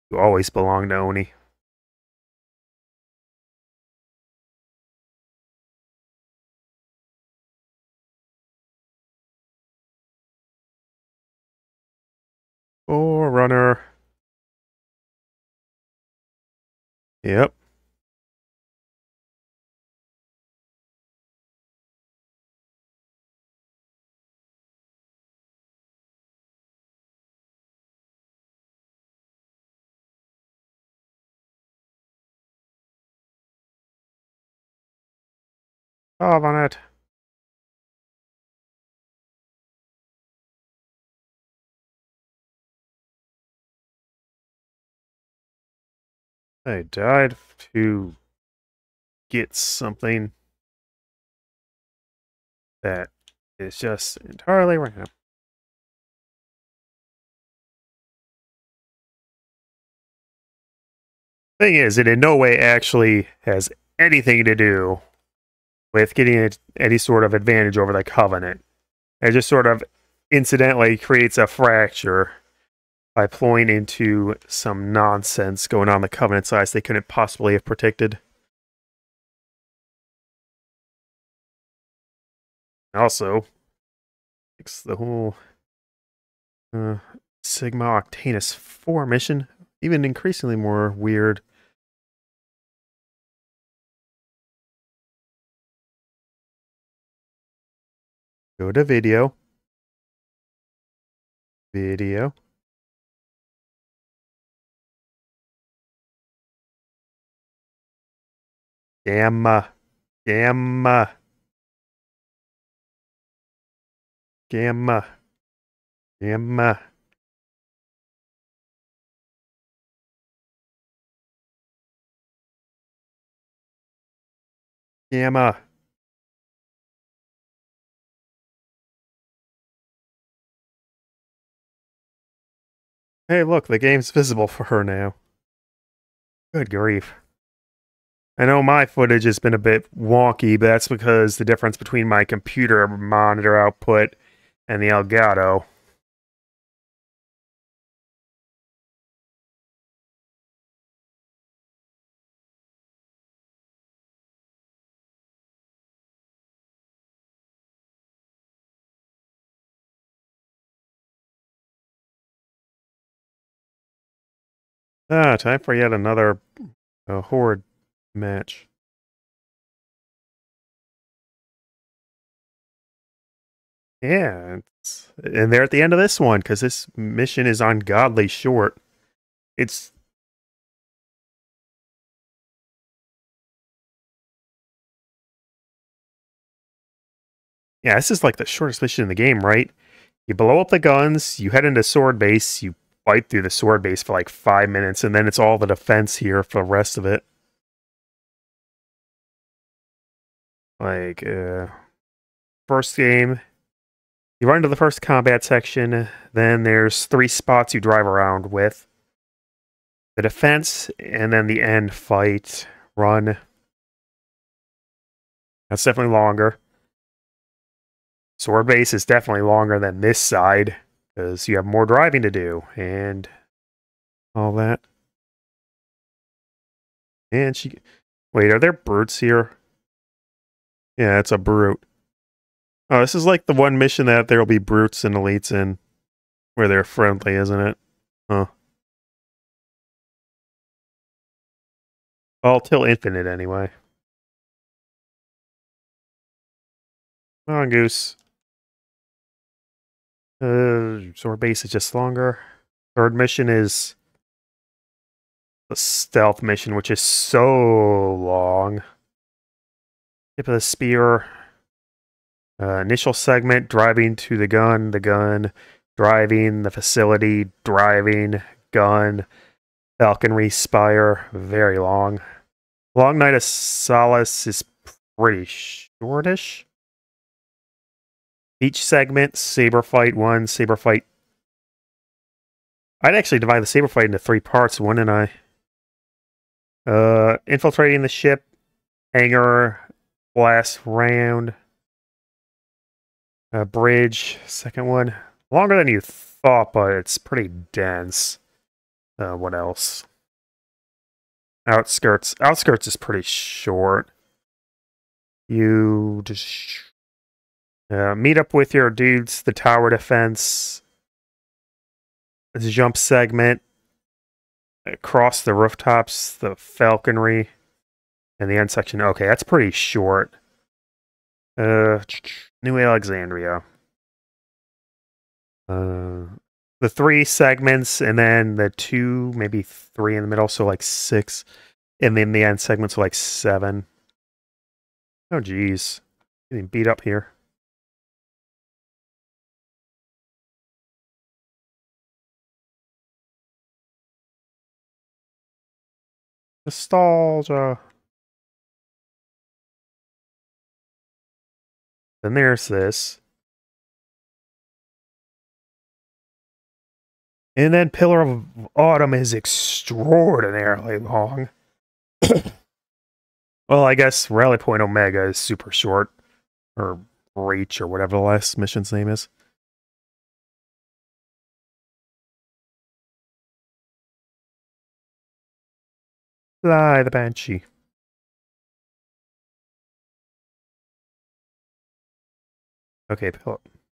You always belong to Oni. Forerunner. Yep. Oh, on it. I died to get something that is just entirely random. Thing is, it in no way actually has anything to do with getting any sort of advantage over the Covenant. It just sort of incidentally creates a fracture by ploying into some nonsense going on the Covenant sides they couldn't possibly have predicted. Also, it's the whole Sigma Octanus 4 mission, even increasingly more weird. Go to video. Video. Gamma. Gamma. Hey, look, the game's visible for her now. Good grief. I know my footage has been a bit wonky, but that's because the difference between my computer monitor output and the Elgato. Ah, time for yet another horde match. Yeah, and they're at the end of this one, because this mission is ungodly short. It's... yeah, this is like the shortest mission in the game, right? You blow up the guns, you head into Sword Base, you fight through the Sword Base for like 5 minutes, and then it's all the defense here for the rest of it. Like, first game, you run into the first combat section, then there's 3 spots you drive around with. The defense, and then the end fight, run. That's definitely longer. Sword Base is definitely longer than this side, because you have more driving to do, and all that. And she... wait, are there brutes here? Yeah, it's a brute. Oh, this is like the one mission that there'll be brutes and elites in, where they're friendly, isn't it? Huh. Well, till infinite, anyway. Come on, Goose. Sword Base is just longer. Third mission is the stealth mission, which is so long. Tip of the spear, initial segment, driving to the gun, driving, the facility, driving, gun, falconry, spire, very long. Long Night of Solace is pretty shortish. Each segment, saber fight 1, saber fight. I'd actually divide the saber fight into 3 parts, wouldn't I? Infiltrating the ship, hangar, blast round, bridge, second one. Longer than you thought, but it's pretty dense. What else? Outskirts. Outskirts is pretty short. You just meet up with your dudes, the tower defense, the jump segment, across the rooftops, the falconry, and the end section. Okay, that's pretty short. New Alexandria. The 3 segments, and then the 2, maybe 3 in the middle, so like 6. And then the end segments are like 7. Oh, geez. Getting beat up here. Nostalgia. Then there's this. And then Pillar of Autumn is extraordinarily long. Well, I guess Rally Point Omega is super short. Or Reach, or whatever the last mission's name is. Fly the Banshee. Okay,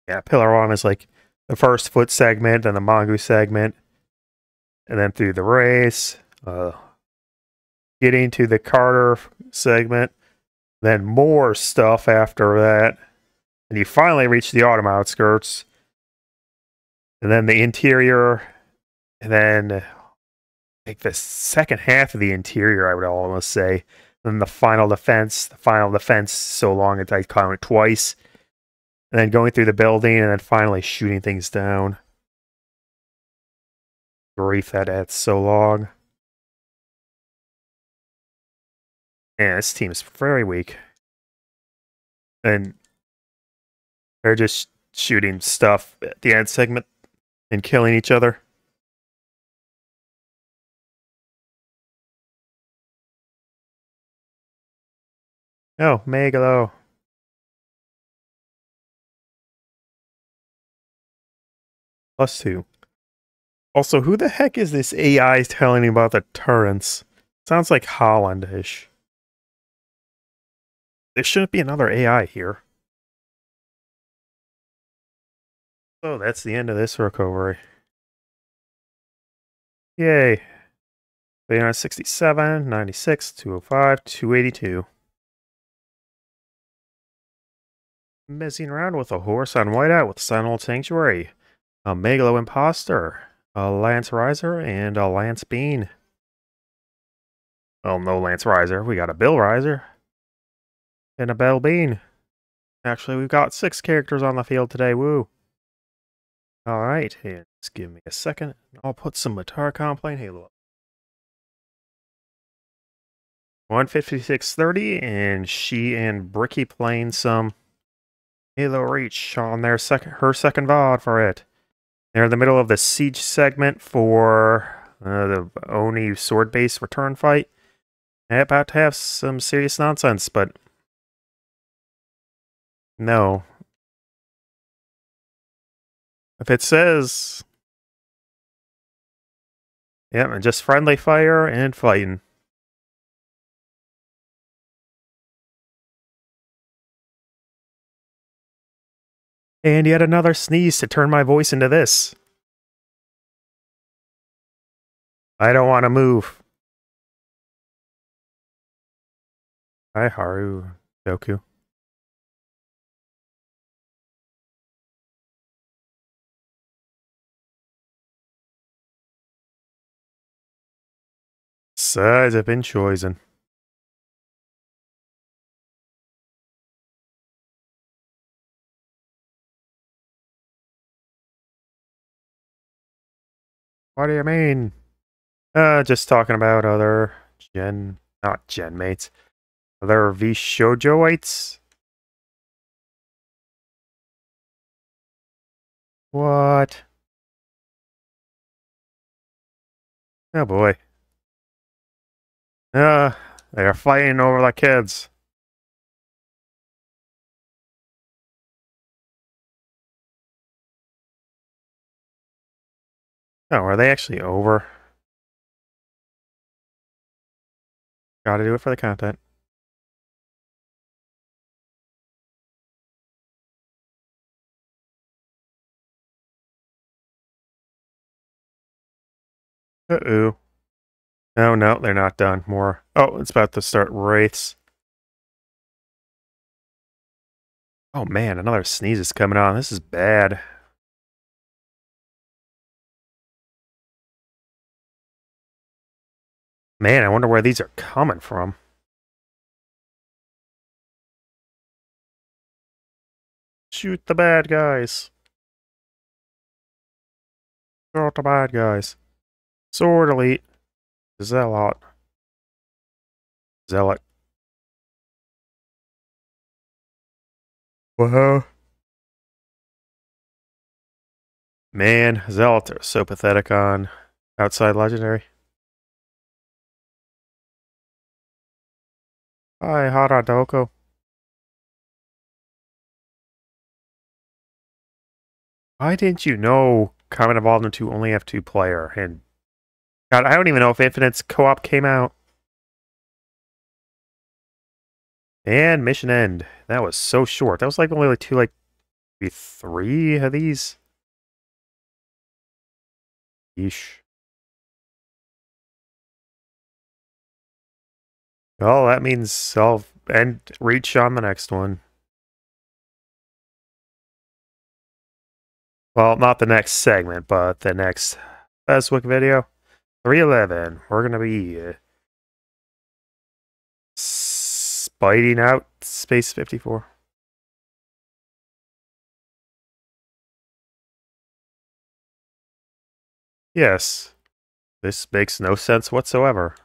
yeah, Pillar Arm is like the first foot segment, then the Mongoose segment, and then through the race, getting to the Carter segment, then more stuff after that, and you finally reach the Autumn Outskirts, and then the interior, and then... like the second half of the interior, I would almost say. Then the final defense, so long that I count it twice. And then going through the building, and then finally shooting things down. Grief, that's so long. Yeah, this team is very weak. And they're just shooting stuff at the end segment and killing each other. No, Megalo. +2. Also, who the heck is this AI telling you about the turrets? Sounds like Hollandish. There shouldn't be another AI here. So that's the end of this recovery. Yay. 367, 96, 205, 282. Messing around with a horse on Whiteout with Sentinel Sanctuary, a Megalo Imposter, a Lance Riser, and a Lance Bean. Well, no Lance Riser. We got a Bill Riser. And a Bell Bean. Actually, we've got 6 characters on the field today. Woo. Alright, and just give me a second. I'll put some Matara Khan playing Halo up. 156.30, and she and Bricky playing some Halo Reach on their second VOD for it. They're in the middle of the siege segment for the Oni Sword Base return fight. They're about to have some serious nonsense, but no. If it says, yep, and just friendly fire and fighting. And yet another sneeze to turn my voice into this. I don't want to move. Hi, Haru, Doku. Sides have been chosen. What do you mean? Just talking about other not gen mates. Other V-Shoujoites? What? Oh boy. They are fighting over the kids. Oh, are they actually over? Gotta do it for the content. Uh-oh. Oh, no, they're not done. More. Oh, it's about to start Wraiths. Oh, man, another sneeze is coming on. This is bad. Man, I wonder where these are coming from. Shoot the bad guys. Shoot the bad guys. Sword Elite. Zealot. Zealot. Whoa. Man, Zealots are so pathetic on Outside Legendary. Hi, Haradoko. Why didn't you know Combat Evolved 2 only have 2-player? And God, I don't even know if Infinite's co-op came out. And Mission End. That was so short. That was like only like maybe three of these. Yeesh. Well, that means I'll end Reach on the next one. Well, not the next segment, but the next Feswick video. 311. We're gonna be spiting out Space 54. Yes, this makes no sense whatsoever.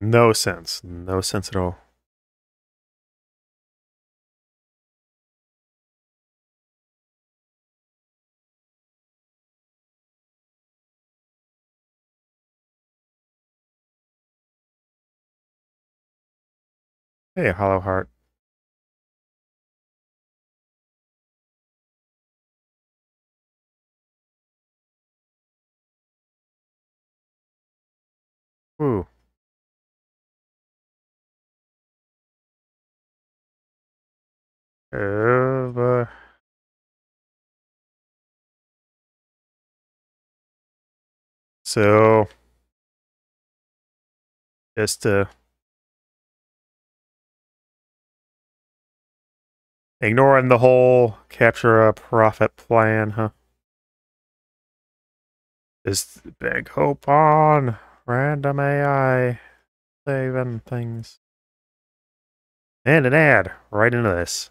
No sense. No sense at all. Hey, Hollow Heart. Ooh. So, just to ignoring the whole capture a profit plan, huh? Is the big hope on random AI saving things. And an ad right into this.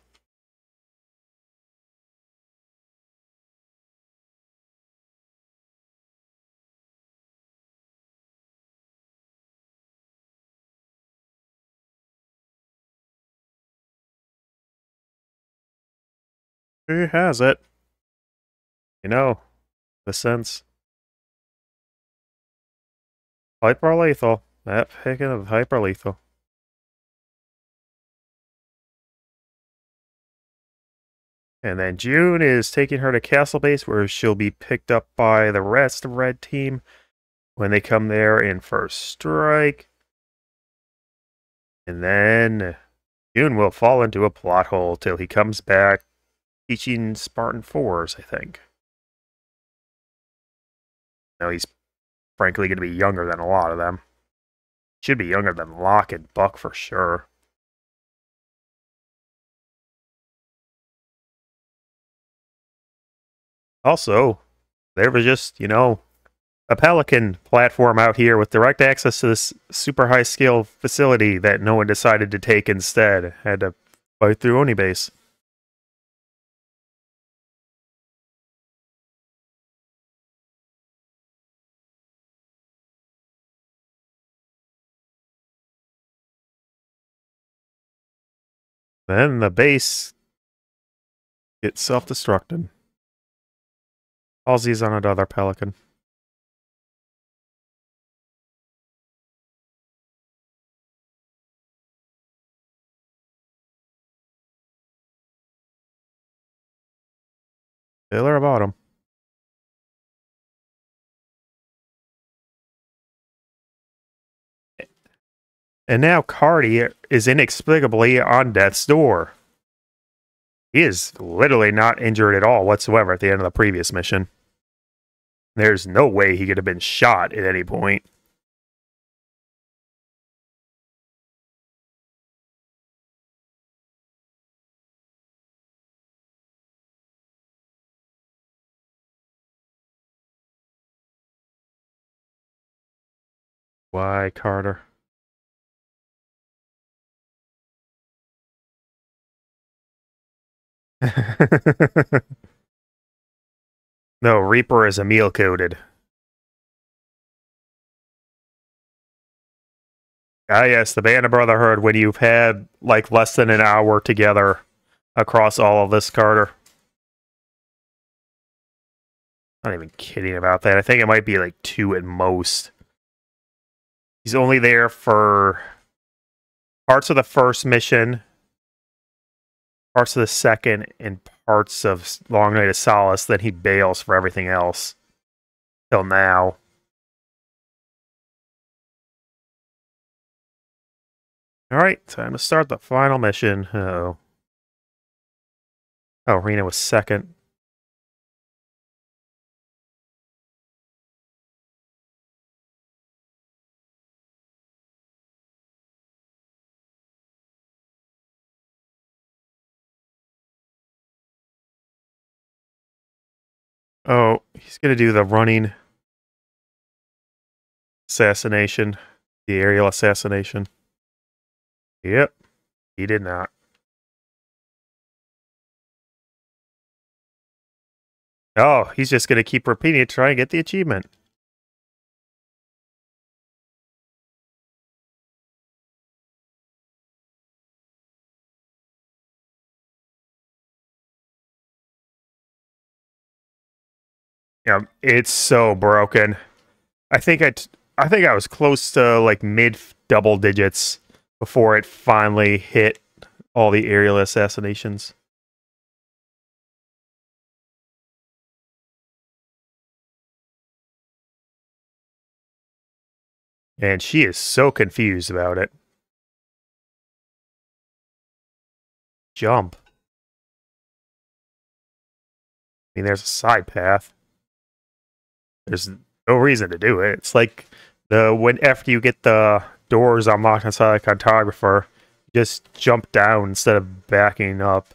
Who has it? You know, the sense. Hyperlethal. That picking of hyperlethal. And then June is taking her to Castle Base, where she'll be picked up by the rest of Red Team when they come there in First Strike. And then June will fall into a plot hole till he comes back teaching Spartan 4s, I think. Now he's frankly going to be younger than a lot of them. Should be younger than Locke and Buck for sure. Also, there was just, you know, a Pelican platform out here with direct access to this super high-scale facility that no one decided to take instead. Had to fight through Oni Base. Then the base gets self-destructed. Halsey's on another Pelican. Pillar of Autumn. And now Cardi is inexplicably on death's door. He is literally not injured at all whatsoever at the end of the previous mission. There's no way he could have been shot at any point. Why, Carter? No, Reaper is Emil coded. Ah yes, the Band of Brotherhood, when you've had like less than an hour together across all of this, Carter. Not even kidding about that. I think it might be like 2 at most. He's only there for parts of the first mission, parts of the second, and parts of Long Night of Solace, then he bails for everything else. Till now. Alright, time to start the final mission. Uh-oh. Oh, Rena was second. Oh, he's going to do the running assassination, the aerial assassination. Yep, he did not. Oh, he's just going to keep repeating it, try and get the achievement. Yeah, it's so broken. I think I was close to like mid double digits before it finally hit all the aerial assassinations. And she is so confused about it. Jump. I mean, there's a side path. There's no reason to do it. It's like the after you get the doors unlocked inside the cartographer, just jump down instead of backing up.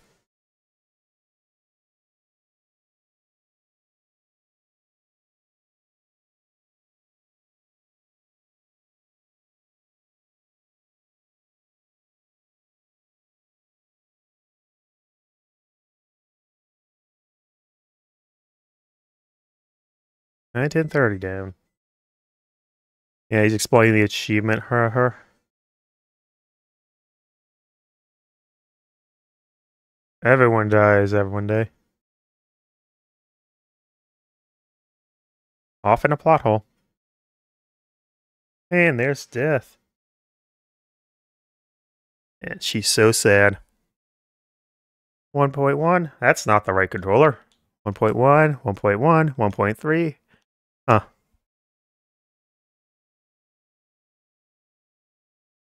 I did 30 down. Yeah, he's explaining the achievement, her. Everyone dies every day. Off in a plot hole. And there's death. And she's so sad. 1.1, that's not the right controller. 1.1, 1.1, 1.3. Huh.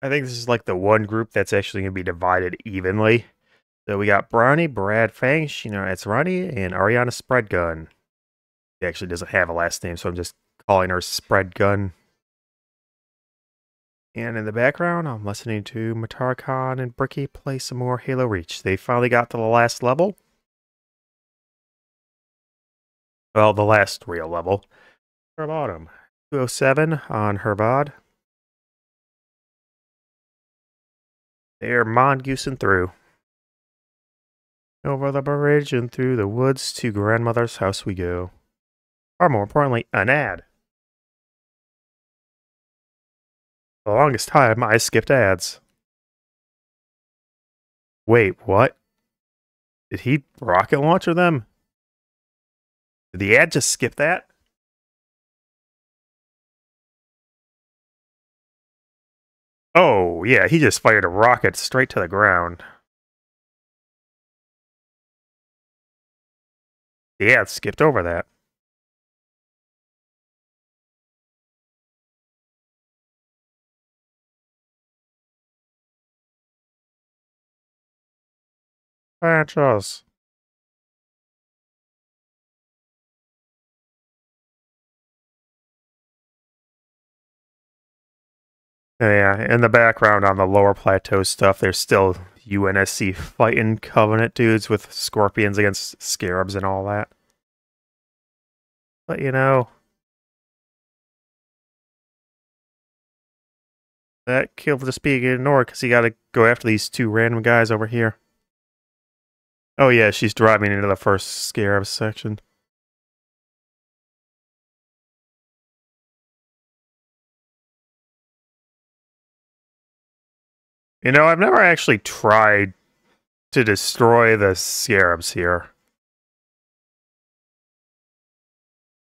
I think this is like the one group that's actually going to be divided evenly. So we got Bronny, Brad Fang, Sheena Atzrani, and Ariana Spreadgun. She actually doesn't have a last name, so I'm just calling her Spreadgun. And in the background, I'm listening to Matara Khan and Bricky play some more Halo Reach. They finally got to the last level. Well, the last real level. Pillar of Autumn, 207 on Herbod. They're mongoosing through. Over the bridge and through the woods to grandmother's house we go. Or more importantly, an ad. For the longest time, I skipped ads. Wait, what? Did he rocket launcher them? Did the ad just skip that? Oh, yeah, he just fired a rocket straight to the ground. Yeah, it skipped over that. Franchise. Yeah, in the background on the lower plateau stuff, there's still UNSC fighting Covenant dudes with scorpions against scarabs and all that. But, you know, that kill will just be ignored because you gotta go after these two random guys over here. Oh yeah, she's driving into the first scarab section. You know, I've never actually tried to destroy the scarabs here.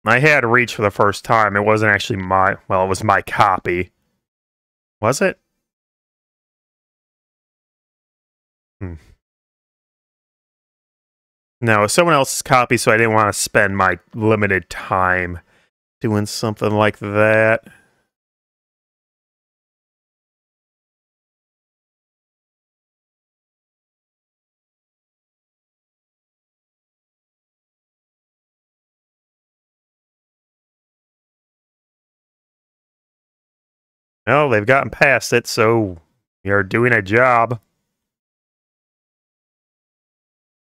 I had Reach for the first time. It wasn't actually my... Well, it was my copy. Was it? No, it was someone else's copy, so I didn't want to spend my limited time doing something like that. No, they've gotten past it, so you're doing a job.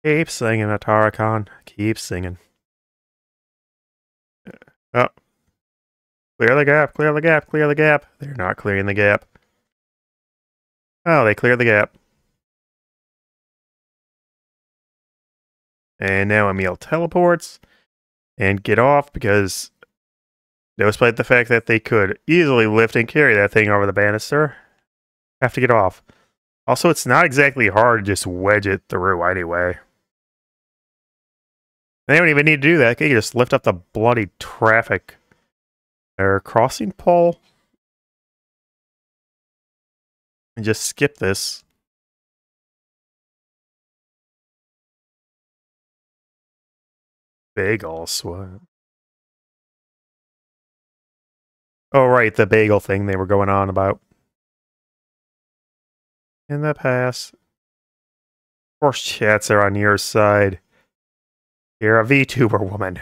Keep singing, Matara Khan. Keep singing. Oh. Clear the gap, clear the gap, clear the gap. They're not clearing the gap. Oh, they cleared the gap. And now Emil teleports and get off because... despite the fact that they could easily lift and carry that thing over the banister, have to get off. Also, it's not exactly hard to just wedge it through anyway. They don't even need to do that. They can just lift up the bloody traffic or crossing pole. and just skip this. Bagels, what? Oh, right, the bagel thing they were going on about. In the past. Horse chats are on your side. You're a VTuber woman.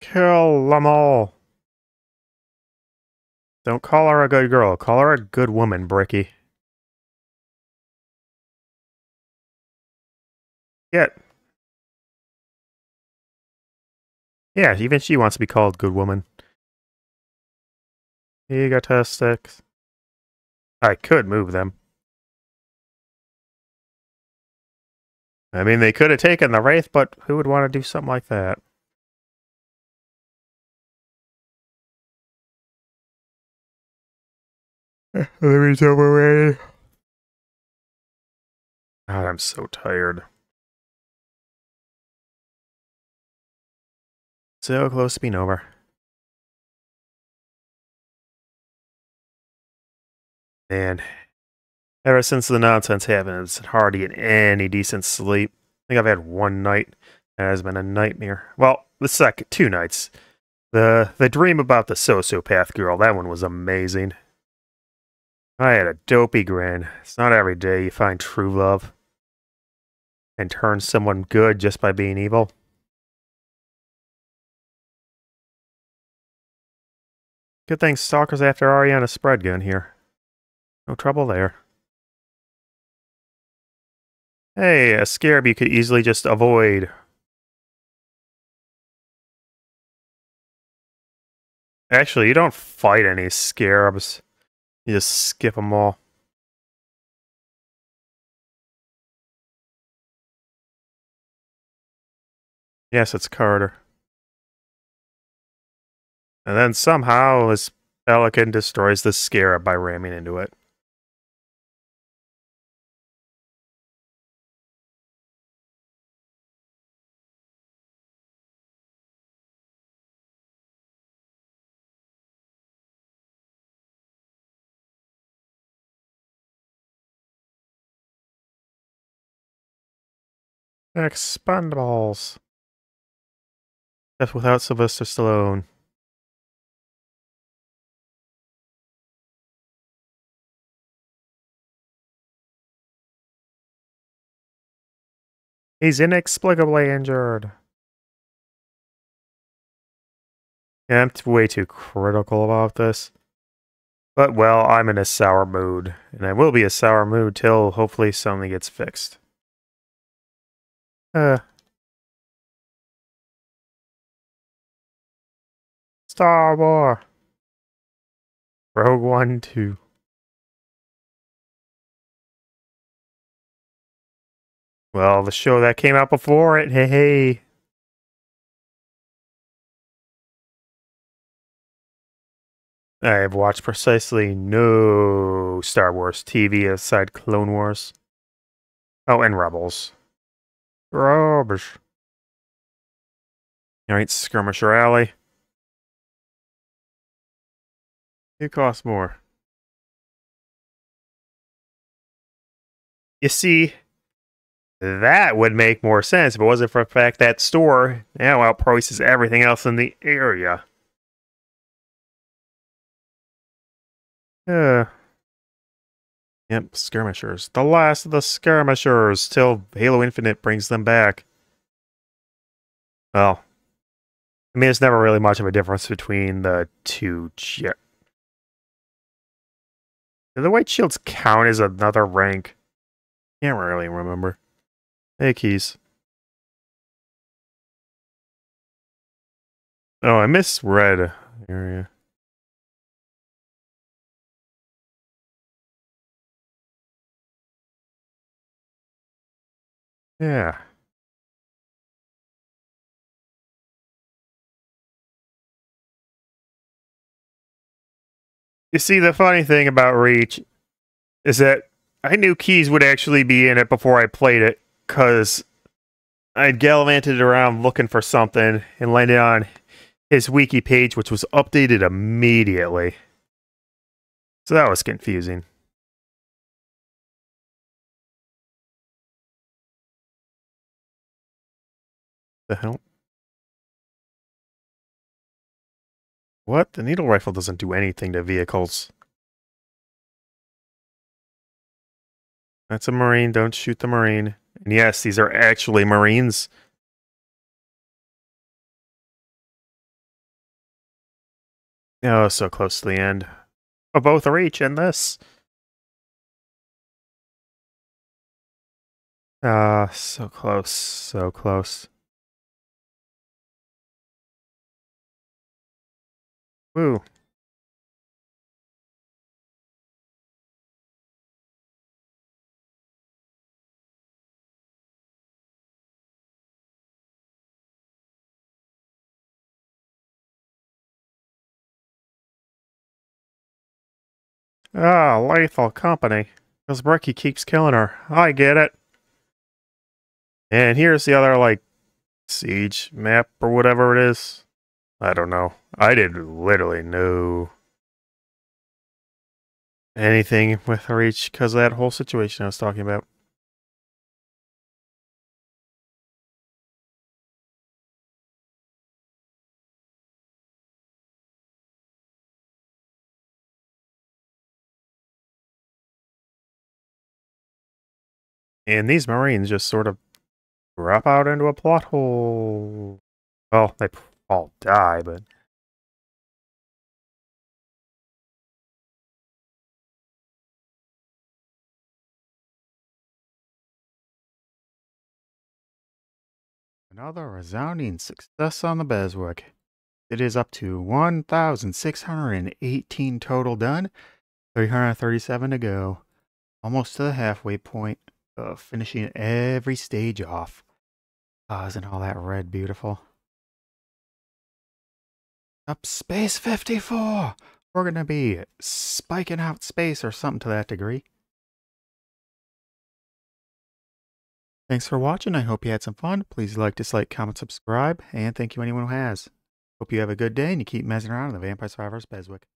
Kill them all. Don't call her a good girl. Call her a good woman, Bricky. Yeah, even she wants to be called good woman. Egotistics. I could move them. I mean, they could have taken the Wraith, but who would want to do something like that? Louis overrated. God, I'm so tired. So close to being over. Man, ever since the nonsense happened, it's hard to get any decent sleep. I think I've had one night that has been a nightmare. Well, the second two nights. The dream about the sociopath girl, that one was amazing. I had a dopey grin. It's not every day you find true love and turn someone good just by being evil. Good thing Stalker's after Ariana's spread gun here. No trouble there. Hey, a scarab you could easily just avoid. Actually, you don't fight any scarabs. You just skip them all. Yes, it's Carter. And then somehow this pelican destroys the scarab by ramming into it. Expendables. Death without Sylvester Stallone. He's inexplicably injured. Yeah, I'm way too critical about this. But, well, I'm in a sour mood. And I will be a sour mood till hopefully something gets fixed. Star Wars. Rogue One 2. Well, the show that came out before it, hey. I have watched precisely no Star Wars TV aside Clone Wars. Oh, and Rebels. Rubbish. Alright, Skirmisher Alley. It costs more. You see, that would make more sense if it wasn't for the fact that store now outprices everything else in the area. Yep, skirmishers. The last of the skirmishers till Halo Infinite brings them back. Well, I mean, there's never really much of a difference between the two. Do the White Shields count as another rank? Can't really remember. Hey, Keys. Oh, I misread area. Yeah. You see, the funny thing about Reach is that I knew Keys would actually be in it before I played it, because I'd gallivanted around looking for something and landed on his wiki page, which was updated immediately. So that was confusing. The hell? What? The needle rifle doesn't do anything to vehicles. That's a Marine. Don't shoot the Marine. And yes, these are actually Marines. Oh, so close to the end. Of both Reach and this. Ah, so close. So close. Woo. Ah, lethal company. Because Bricky keeps killing her. I get it. And here's the other, like, siege map or whatever it is. I don't know. I did literally know anything with Reach because of that whole situation I was talking about. And these Marines just sort of drop out into a plot hole. Well, they all die, but... Another resounding success on the Beswick. It is up to 1,618 total done, 337 to go. Almost to the halfway point of finishing every stage off. Ah, isn't all that red beautiful? Up Space 54! We're gonna be spiking out space or something to that degree. Thanks for watching. I hope you had some fun. Please like, dislike, comment, subscribe, and thank you anyone who has. Hope you have a good day and you keep messing around in the Vampire Survivors Beswick.